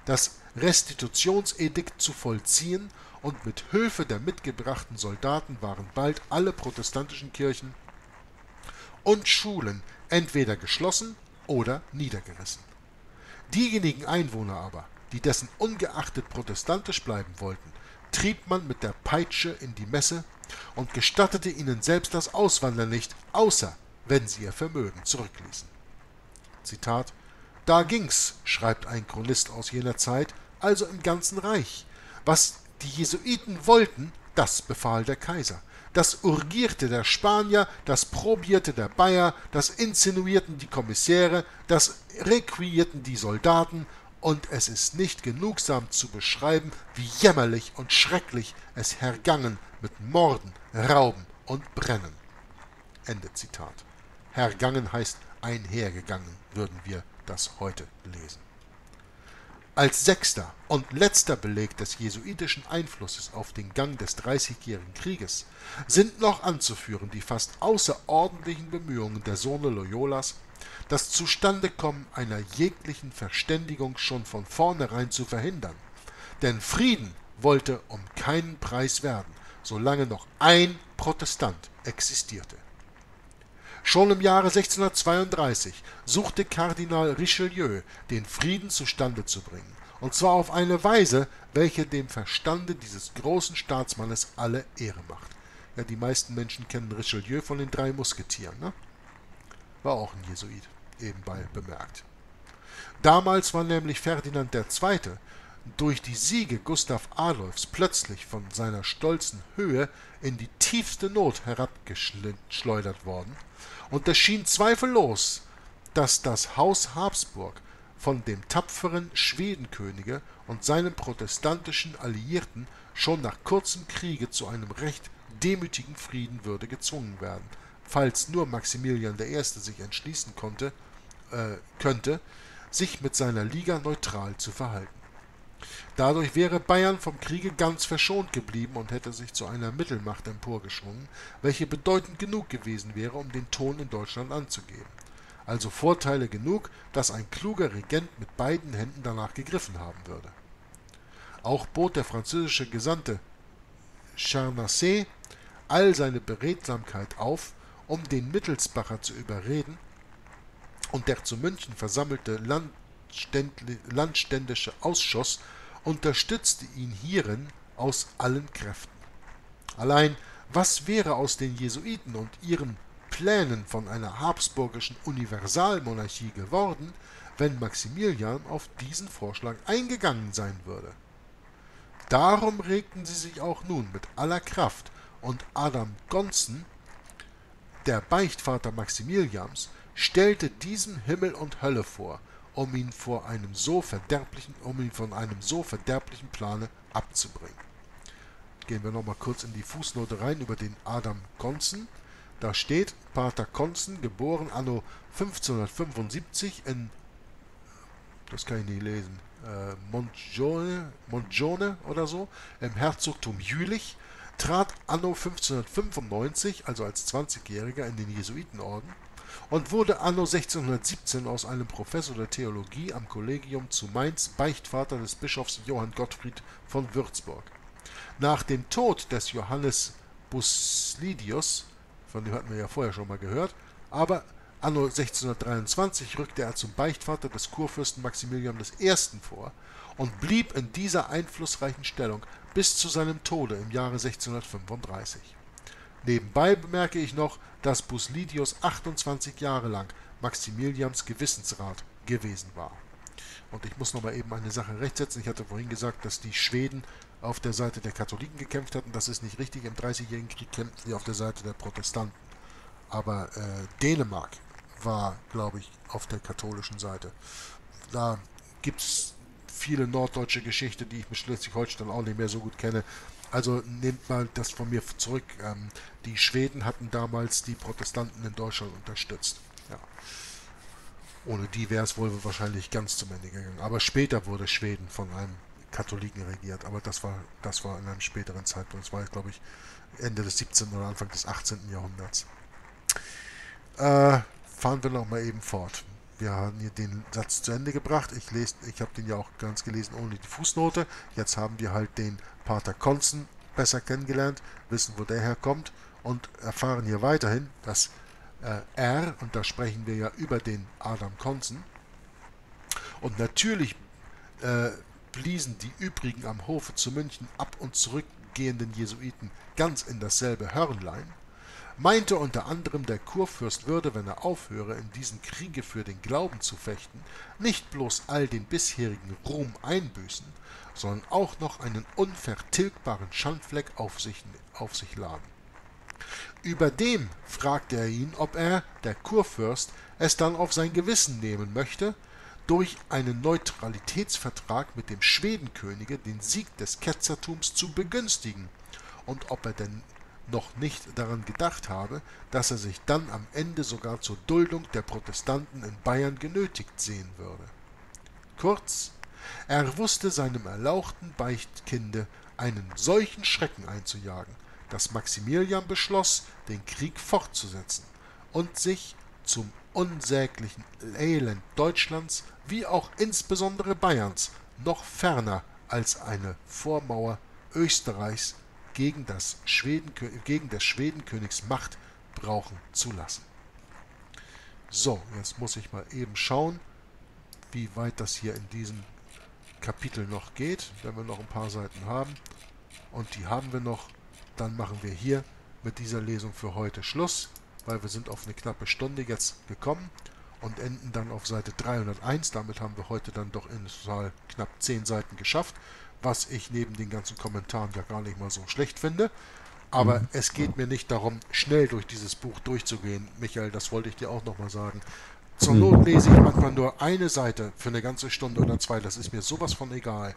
das Restitutionsedikt zu vollziehen, und mit Hilfe der mitgebrachten Soldaten waren bald alle protestantischen Kirchen und Schulen entweder geschlossen oder niedergerissen. Diejenigen Einwohner aber, die dessen ungeachtet protestantisch bleiben wollten, trieb man mit der Peitsche in die Messe und gestattete ihnen selbst das Auswandern nicht, außer wenn sie ihr Vermögen zurückließen. Zitat: Da ging's, schreibt ein Chronist aus jener Zeit, also im ganzen Reich. Was die Jesuiten wollten, das befahl der Kaiser. Das urgierte der Spanier, das probierte der Bayer, das insinuierten die Kommissäre, das requirierten die Soldaten, und es ist nicht genugsam zu beschreiben, wie jämmerlich und schrecklich es hergangen mit Morden, Rauben und Brennen. Ende Zitat. Hergangen heißt einhergegangen, würden wir das heute lesen. Als sechster und letzter Beleg des jesuitischen Einflusses auf den Gang des Dreißigjährigen Krieges sind noch anzuführen die fast außerordentlichen Bemühungen der Söhne Loyolas, das Zustandekommen einer jeglichen Verständigung schon von vornherein zu verhindern, denn Frieden wollte um keinen Preis werden, solange noch ein Protestant existierte. Schon im Jahre sechzehnhundertzweiunddreißig suchte Kardinal Richelieu, den Frieden zustande zu bringen, und zwar auf eine Weise, welche dem Verstande dieses großen Staatsmannes alle Ehre macht. Ja, die meisten Menschen kennen Richelieu von den drei Musketieren, ne? War auch ein Jesuit, ebenbei bemerkt. Damals war nämlich Ferdinand der Zweite durch die Siege Gustav Adolfs plötzlich von seiner stolzen Höhe in die tiefste Not herabgeschleudert worden, und es schien zweifellos, dass das Haus Habsburg von dem tapferen Schwedenkönige und seinem protestantischen Alliierten schon nach kurzem Kriege zu einem recht demütigen Frieden würde gezwungen werden, falls nur Maximilian der Erste sich entschließen konnte, äh, könnte, sich mit seiner Liga neutral zu verhalten. Dadurch wäre Bayern vom Kriege ganz verschont geblieben und hätte sich zu einer Mittelmacht emporgeschwungen, welche bedeutend genug gewesen wäre, um den Ton in Deutschland anzugeben. also Vorteile genug, dass ein kluger Regent mit beiden Händen danach gegriffen haben würde. Auch bot der französische Gesandte Charnassé all seine Beredsamkeit auf, um den Mittelsbacher zu überreden, und der zu München versammelte landständische Ausschuss unterstützte ihn hierin aus allen Kräften. Allein, was wäre aus den Jesuiten und ihren Plänen von einer habsburgischen Universalmonarchie geworden, wenn Maximilian auf diesen Vorschlag eingegangen sein würde? Darum regten sie sich auch nun mit aller Kraft, und Adam Conzen, der Beichtvater Maximilians, stellte diesem Himmel und Hölle vor, um ihn, vor einem so verderblichen, um ihn von einem so verderblichen Plane abzubringen. Gehen wir nochmal kurz in die Fußnote rein über den Adam Conzen. Da steht: Pater Conzen, geboren anno fünfzehnhundertfünfundsiebzig in, das kann ich nicht lesen, äh, Montgione, Montgione oder so, im Herzogtum Jülich, trat anno fünfzehnhundertfünfundneunzig, also als zwanzigjähriger, in den Jesuitenorden und wurde anno sechzehnhundertsiebzehn aus einem Professor der Theologie am Kollegium zu Mainz Beichtvater des Bischofs Johann Gottfried von Würzburg. Nach dem Tod des Johannes Buslidius, von dem hatten wir ja vorher schon mal gehört, aber anno sechzehnhundertdreiundzwanzig rückte er zum Beichtvater des Kurfürsten Maximilian I. vor und blieb in dieser einflussreichen Stellung bis zu seinem Tode im Jahre sechzehnhundertfünfunddreißig. Nebenbei bemerke ich noch, dass Buslidius achtundzwanzig Jahre lang Maximilians Gewissensrat gewesen war. Und ich muss nochmal eben eine Sache rechtsetzen. Ich hatte vorhin gesagt, dass die Schweden auf der Seite der Katholiken gekämpft hatten. Das ist nicht richtig. Im Dreißigjährigen Krieg kämpften sie auf der Seite der Protestanten. Aber äh, Dänemark war, glaube ich, auf der katholischen Seite. Da gibt es viele norddeutsche Geschichte, die ich mit Schleswig-Holstein auch nicht mehr so gut kenne. Also nehmt mal das von mir zurück. Ähm, die Schweden hatten damals die Protestanten in Deutschland unterstützt. Ja. Ohne die wäre es wohl wahrscheinlich ganz zum Ende gegangen. Aber später wurde Schweden von einem Katholiken regiert. Aber das war, das war in einem späteren Zeitpunkt. Das war, glaube ich, Ende des siebzehnten oder Anfang des achtzehnten Jahrhunderts. Äh, fahren wir nochmal eben fort. Wir haben hier den Satz zu Ende gebracht. Ich, lese, ich habe den ja auch ganz gelesen ohne die Fußnote. Jetzt haben wir halt den Pater Conzen besser kennengelernt, wissen, wo der herkommt und erfahren hier weiterhin, dass äh, er, und da sprechen wir ja über den Adam Conzen, und natürlich äh, bliesen die übrigen am Hofe zu München ab- und zurückgehenden Jesuiten ganz in dasselbe Hörnlein, meinte unter anderem, der Kurfürst würde, wenn er aufhöre, in diesen Kriege für den Glauben zu fechten, nicht bloß all den bisherigen Ruhm einbüßen, sondern auch noch einen unvertilgbaren Schandfleck auf sich, auf sich laden. Überdem fragte er ihn, ob er, der Kurfürst, es dann auf sein Gewissen nehmen möchte, durch einen Neutralitätsvertrag mit dem Schwedenkönige den Sieg des Ketzertums zu begünstigen, und ob er denn noch nicht daran gedacht habe, dass er sich dann am Ende sogar zur Duldung der Protestanten in Bayern genötigt sehen würde. Kurz, er wusste seinem erlauchten Beichtkinde einen solchen Schrecken einzujagen, dass Maximilian beschloss, den Krieg fortzusetzen und sich zum unsäglichen Elend Deutschlands wie auch insbesondere Bayerns noch ferner als eine Vormauer Österreichs gegen, das Schweden, gegen des Schwedenkönigs Macht brauchen zu lassen. So, jetzt muss ich mal eben schauen, wie weit das hier in diesem Kapitel noch geht, wenn wir noch ein paar Seiten haben. Und die haben wir noch. Dann machen wir hier mit dieser Lesung für heute Schluss, weil wir sind auf eine knappe Stunde jetzt gekommen und enden dann auf Seite dreihunderteins. Damit haben wir heute dann doch in total knapp zehn Seiten geschafft, was ich neben den ganzen Kommentaren ja gar nicht mal so schlecht finde. Aber mhm. es geht mir nicht darum, schnell durch dieses Buch durchzugehen. Michael, das wollte ich dir auch nochmal sagen. Zur mhm. Not lese ich manchmal nur eine Seite für eine ganze Stunde oder zwei. Das ist mir sowas von egal.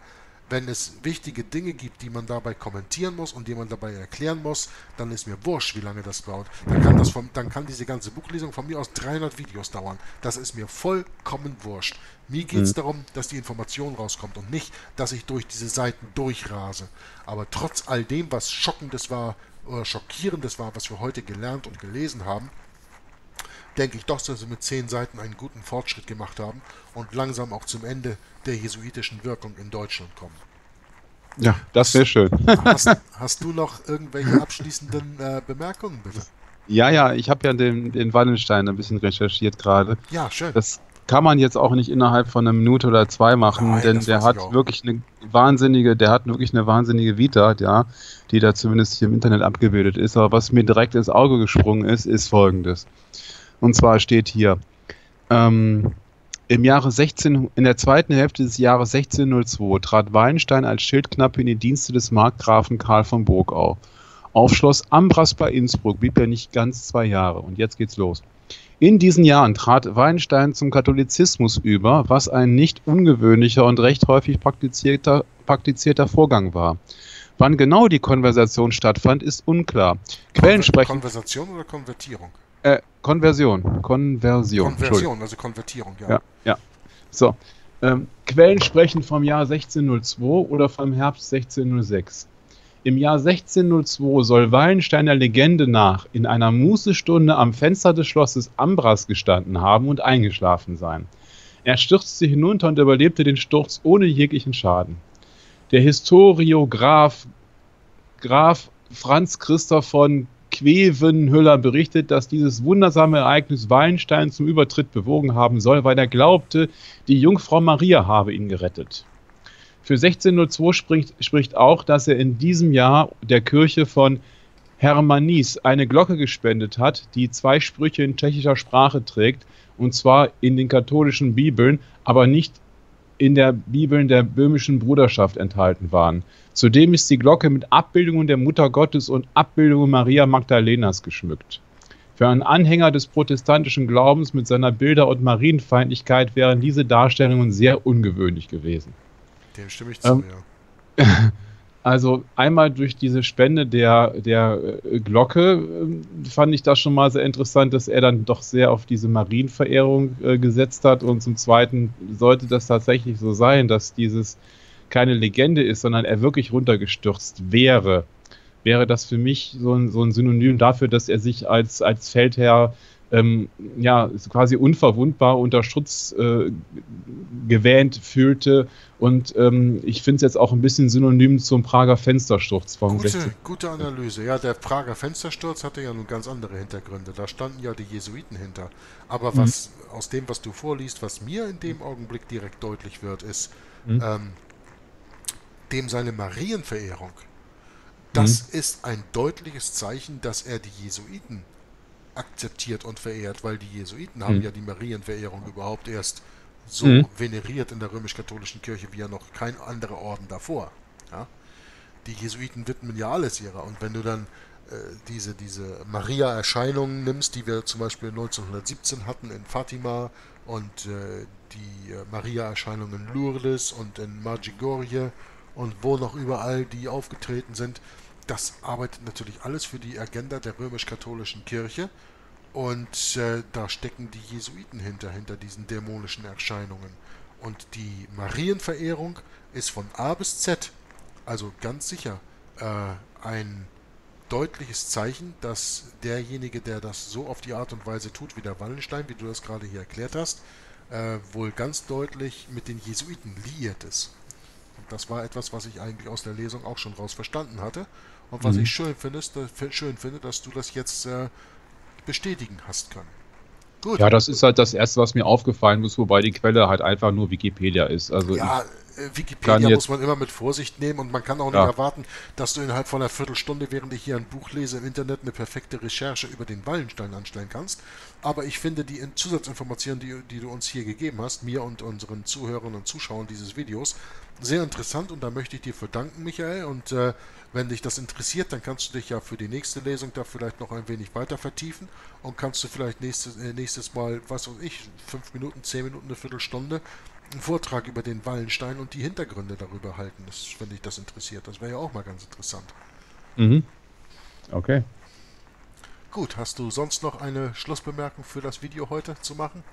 Wenn es wichtige Dinge gibt, die man dabei kommentieren muss und die man dabei erklären muss, dann ist mir wurscht, wie lange das dauert. Dann kann, das vom, dann kann diese ganze Buchlesung von mir aus dreihundert Videos dauern. Das ist mir vollkommen wurscht. Mir geht es mhm. darum, dass die Information rauskommt und nicht, dass ich durch diese Seiten durchrase. Aber trotz all dem, was Schockendes war oder Schockierendes war, was wir heute gelernt und gelesen haben, denke ich doch, dass wir mit zehn Seiten einen guten Fortschritt gemacht haben und langsam auch zum Ende der jesuitischen Wirkung in Deutschland kommen. Ja, das wäre schön. Hast, hast du noch irgendwelche abschließenden äh, Bemerkungen, bitte? Ja, ja, ich habe ja den, den Wallenstein ein bisschen recherchiert gerade. Ja, schön. Das kann man jetzt auch nicht innerhalb von einer Minute oder zwei machen, Nein, denn der hat wirklich eine wahnsinnige, der hat wirklich eine wahnsinnige Vita, ja, die da zumindest hier im Internet abgebildet ist. Aber was mir direkt ins Auge gesprungen ist, ist Folgendes. Und zwar steht hier, ähm, im Jahre sechzehn, in der zweiten Hälfte des Jahres sechzehnhundertzwei trat Wallenstein als Schildknappe in die Dienste des Markgrafen Karl von Burgau. Auf Schloss Ambras bei Innsbruck blieb er nicht ganz zwei Jahre. Und jetzt geht's los. In diesen Jahren trat Wallenstein zum Katholizismus über, was ein nicht ungewöhnlicher und recht häufig praktizierter, praktizierter Vorgang war. Wann genau die Konversation stattfand, ist unklar. Quellen sprechen... Konversation oder Konvertierung? Äh, Konversion. Konversion. Konversion, also Konvertierung, ja. Ja, ja. So. Ähm, Quellen sprechen vom Jahr sechzehnhundertzwei oder vom Herbst sechzehnhundertsechs. Im Jahr sechzehnhundertzwei soll Wallenstein der Legende nach in einer Mußestunde am Fenster des Schlosses Ambras gestanden haben und eingeschlafen sein. Er stürzte hinunter und überlebte den Sturz ohne jeglichen Schaden. Der Historiograph Graf Franz Christoph von Kwevenhüller berichtet, dass dieses wundersame Ereignis Wallenstein zum Übertritt bewogen haben soll, weil er glaubte, die Jungfrau Maria habe ihn gerettet. Für sechzehnhundertzwei spricht, spricht auch, dass er in diesem Jahr der Kirche von Hermannis eine Glocke gespendet hat, die zwei Sprüche in tschechischer Sprache trägt, und zwar in den katholischen Bibeln, aber nicht in der Bibeln der böhmischen Bruderschaft enthalten waren. Zudem ist die Glocke mit Abbildungen der Mutter Gottes und Abbildungen Maria Magdalenas geschmückt. Für einen Anhänger des protestantischen Glaubens mit seiner Bilder- und Marienfeindlichkeit wären diese Darstellungen sehr ungewöhnlich gewesen. Dem stimme ich zu, ähm, ja. Also einmal durch diese Spende der, der Glocke fand ich das schon mal sehr interessant, dass er dann doch sehr auf diese Marienverehrung äh, gesetzt hat. Und zum Zweiten sollte das tatsächlich so sein, dass dieses keine Legende ist, sondern er wirklich runtergestürzt wäre. Wäre das für mich so ein, so ein Synonym dafür, dass er sich als, als Feldherr ähm, ja, quasi unverwundbar unter Schutz äh, gewähnt fühlte. Und ähm, ich finde es jetzt auch ein bisschen synonym zum Prager Fenstersturz vom sechzehnten Gute Analyse. Ja, der Prager Fenstersturz hatte ja nun ganz andere Hintergründe. Da standen ja die Jesuiten hinter. Aber was mhm. aus dem, was du vorliest, was mir in dem Augenblick direkt deutlich wird, ist mhm. ähm, dem seine Marienverehrung. Das mhm. ist ein deutliches Zeichen, dass er die Jesuiten akzeptiert und verehrt, weil die Jesuiten mhm. haben ja die Marienverehrung überhaupt erst so mhm. veneriert in der römisch-katholischen Kirche wie ja noch kein anderer Orden davor. Ja? Die Jesuiten widmen ja alles ihrer. Und wenn du dann äh, diese, diese Maria-Erscheinungen nimmst, die wir zum Beispiel neunzehnhundertsiebzehn hatten in Fatima und äh, die äh, Maria-Erscheinungen in Lourdes und in Medjugorje und wo noch überall die aufgetreten sind, das arbeitet natürlich alles für die Agenda der römisch-katholischen Kirche und äh, da stecken die Jesuiten hinter, hinter diesen dämonischen Erscheinungen. Und die Marienverehrung ist von A bis Z, also ganz sicher, äh, ein deutliches Zeichen, dass derjenige, der das so auf die Art und Weise tut wie der Wallenstein, wie du das gerade hier erklärt hast, äh, wohl ganz deutlich mit den Jesuiten liiert ist. Das war etwas, was ich eigentlich aus der Lesung auch schon raus verstanden hatte. Und was mhm. ich schön finde, ist, dass, schön finde, dass du das jetzt äh, bestätigen hast können. Gut. Ja, das ist halt das Erste, was mir aufgefallen ist, wobei die Quelle halt einfach nur Wikipedia ist. Also ja, Wikipedia muss man immer mit Vorsicht nehmen und man kann auch nicht ja. erwarten, dass du innerhalb von einer Viertelstunde, während ich hier ein Buch lese, im Internet eine perfekte Recherche über den Wallenstein anstellen kannst. Aber ich finde die Zusatzinformationen, die, die du uns hier gegeben hast, mir und unseren Zuhörern und Zuschauern dieses Videos, sehr interessant und da möchte ich dir für danken, Michael. Und äh, wenn dich das interessiert, dann kannst du dich ja für die nächste Lesung da vielleicht noch ein wenig weiter vertiefen und kannst du vielleicht nächstes, äh, nächstes Mal, was weiß ich, fünf Minuten, zehn Minuten, eine Viertelstunde einen Vortrag über den Wallenstein und die Hintergründe darüber halten, das, wenn dich das interessiert. Das wäre ja auch mal ganz interessant. Mhm. Okay. Gut, hast du sonst noch eine Schlussbemerkung für das Video heute zu machen?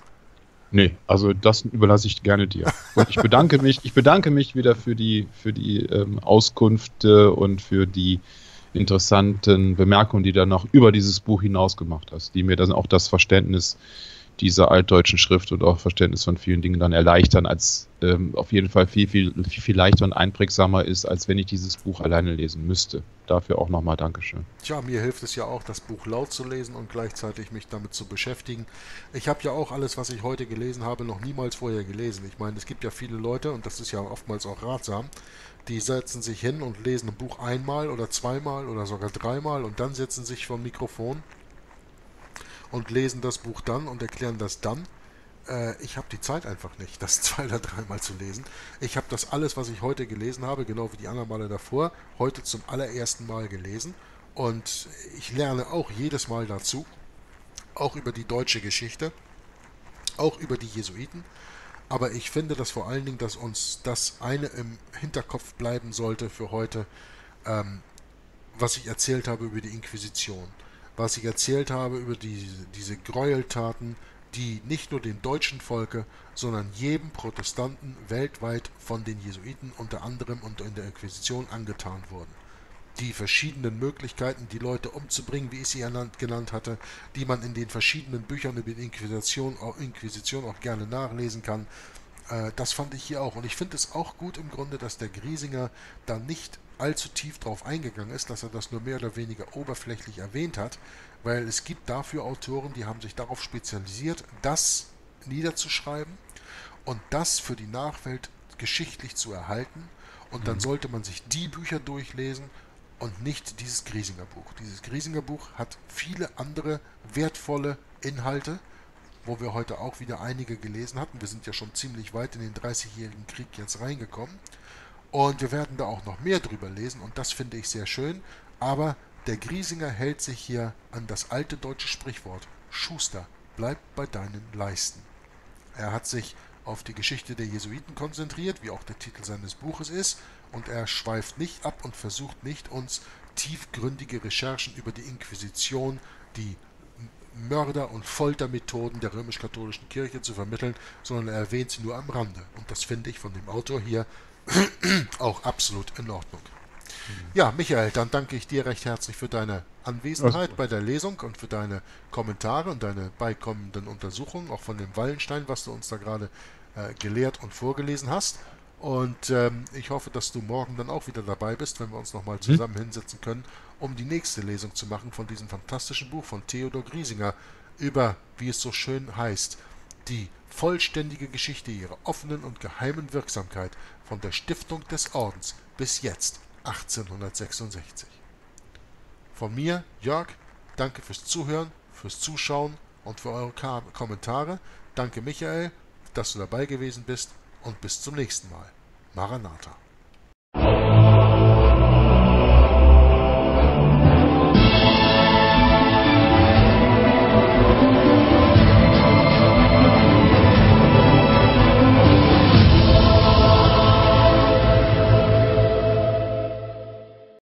Nee, also das überlasse ich gerne dir. Und ich bedanke mich, ich bedanke mich wieder für die, für die ähm, Auskünfte und für die interessanten Bemerkungen, die du noch über dieses Buch hinaus gemacht hast, die mir dann auch das Verständnis dieser altdeutschen Schrift und auch Verständnis von vielen Dingen dann erleichtern, als ähm, auf jeden Fall viel, viel, viel, viel leichter und einprägsamer ist, als wenn ich dieses Buch alleine lesen müsste. Dafür auch nochmal Dankeschön. Tja, mir hilft es ja auch, das Buch laut zu lesen und gleichzeitig mich damit zu beschäftigen. Ich habe ja auch alles, was ich heute gelesen habe, noch niemals vorher gelesen. Ich meine, es gibt ja viele Leute, und das ist ja oftmals auch ratsam, die setzen sich hin und lesen ein Buch einmal oder zweimal oder sogar dreimal und dann setzen sich vor dem Mikrofon und lesen das Buch dann und erklären das dann. Äh, ich habe die Zeit einfach nicht, das zwei- oder dreimal zu lesen. Ich habe das alles, was ich heute gelesen habe, genau wie die anderen Male davor, heute zum allerersten Mal gelesen. Und ich lerne auch jedes Mal dazu, auch über die deutsche Geschichte, auch über die Jesuiten. Aber ich finde, dass vor allen Dingen, dass uns das eine im Hinterkopf bleiben sollte für heute, ähm, was ich erzählt habe über die Inquisition, was ich erzählt habe über die, diese Gräueltaten, die nicht nur dem deutschen Volke, sondern jedem Protestanten weltweit von den Jesuiten unter anderem und in der Inquisition angetan wurden. Die verschiedenen Möglichkeiten, die Leute umzubringen, wie ich sie genannt hatte, die man in den verschiedenen Büchern über die Inquisition, Inquisition auch gerne nachlesen kann, das fand ich hier auch. Und ich finde es auch gut im Grunde, dass der Griesinger da nicht allzu tief drauf eingegangen ist, dass er das nur mehr oder weniger oberflächlich erwähnt hat, weil es gibt dafür Autoren, die haben sich darauf spezialisiert, das niederzuschreiben und das für die Nachwelt geschichtlich zu erhalten, und dann sollte man sich die Bücher durchlesen und nicht dieses Griesinger Buch. Dieses Griesinger Buch hat viele andere wertvolle Inhalte, wo wir heute auch wieder einige gelesen hatten. Wir sind ja schon ziemlich weit in den dreißigjährigen Krieg jetzt reingekommen. Und wir werden da auch noch mehr drüber lesen, und das finde ich sehr schön. Aber der Griesinger hält sich hier an das alte deutsche Sprichwort: Schuster, bleib bei deinen Leisten. Er hat sich auf die Geschichte der Jesuiten konzentriert, wie auch der Titel seines Buches ist, und er schweift nicht ab und versucht nicht, uns tiefgründige Recherchen über die Inquisition, die Mörder- und Foltermethoden der römisch-katholischen Kirche zu vermitteln, sondern er erwähnt sie nur am Rande. Und das finde ich von dem Autor hier auch absolut in Ordnung. Ja, Michael, dann danke ich dir recht herzlich für deine Anwesenheit bei der Lesung und für deine Kommentare und deine beikommenden Untersuchungen, auch von dem Wallenstein, was du uns da gerade äh, gelehrt und vorgelesen hast. Und ähm, ich hoffe, dass du morgen dann auch wieder dabei bist, wenn wir uns nochmal zusammen hinsetzen können, um die nächste Lesung zu machen von diesem fantastischen Buch von Theodor Griesinger über, wie es so schön heißt, die vollständige Geschichte ihrer offenen und geheimen Wirksamkeit von der Stiftung des Ordens bis jetzt, achtzehnhundertsechsundsechzig. Von mir, Jörg, danke fürs Zuhören, fürs Zuschauen und für eure Kommentare. Danke, Michael, dass du dabei gewesen bist, und bis zum nächsten Mal. Maranatha.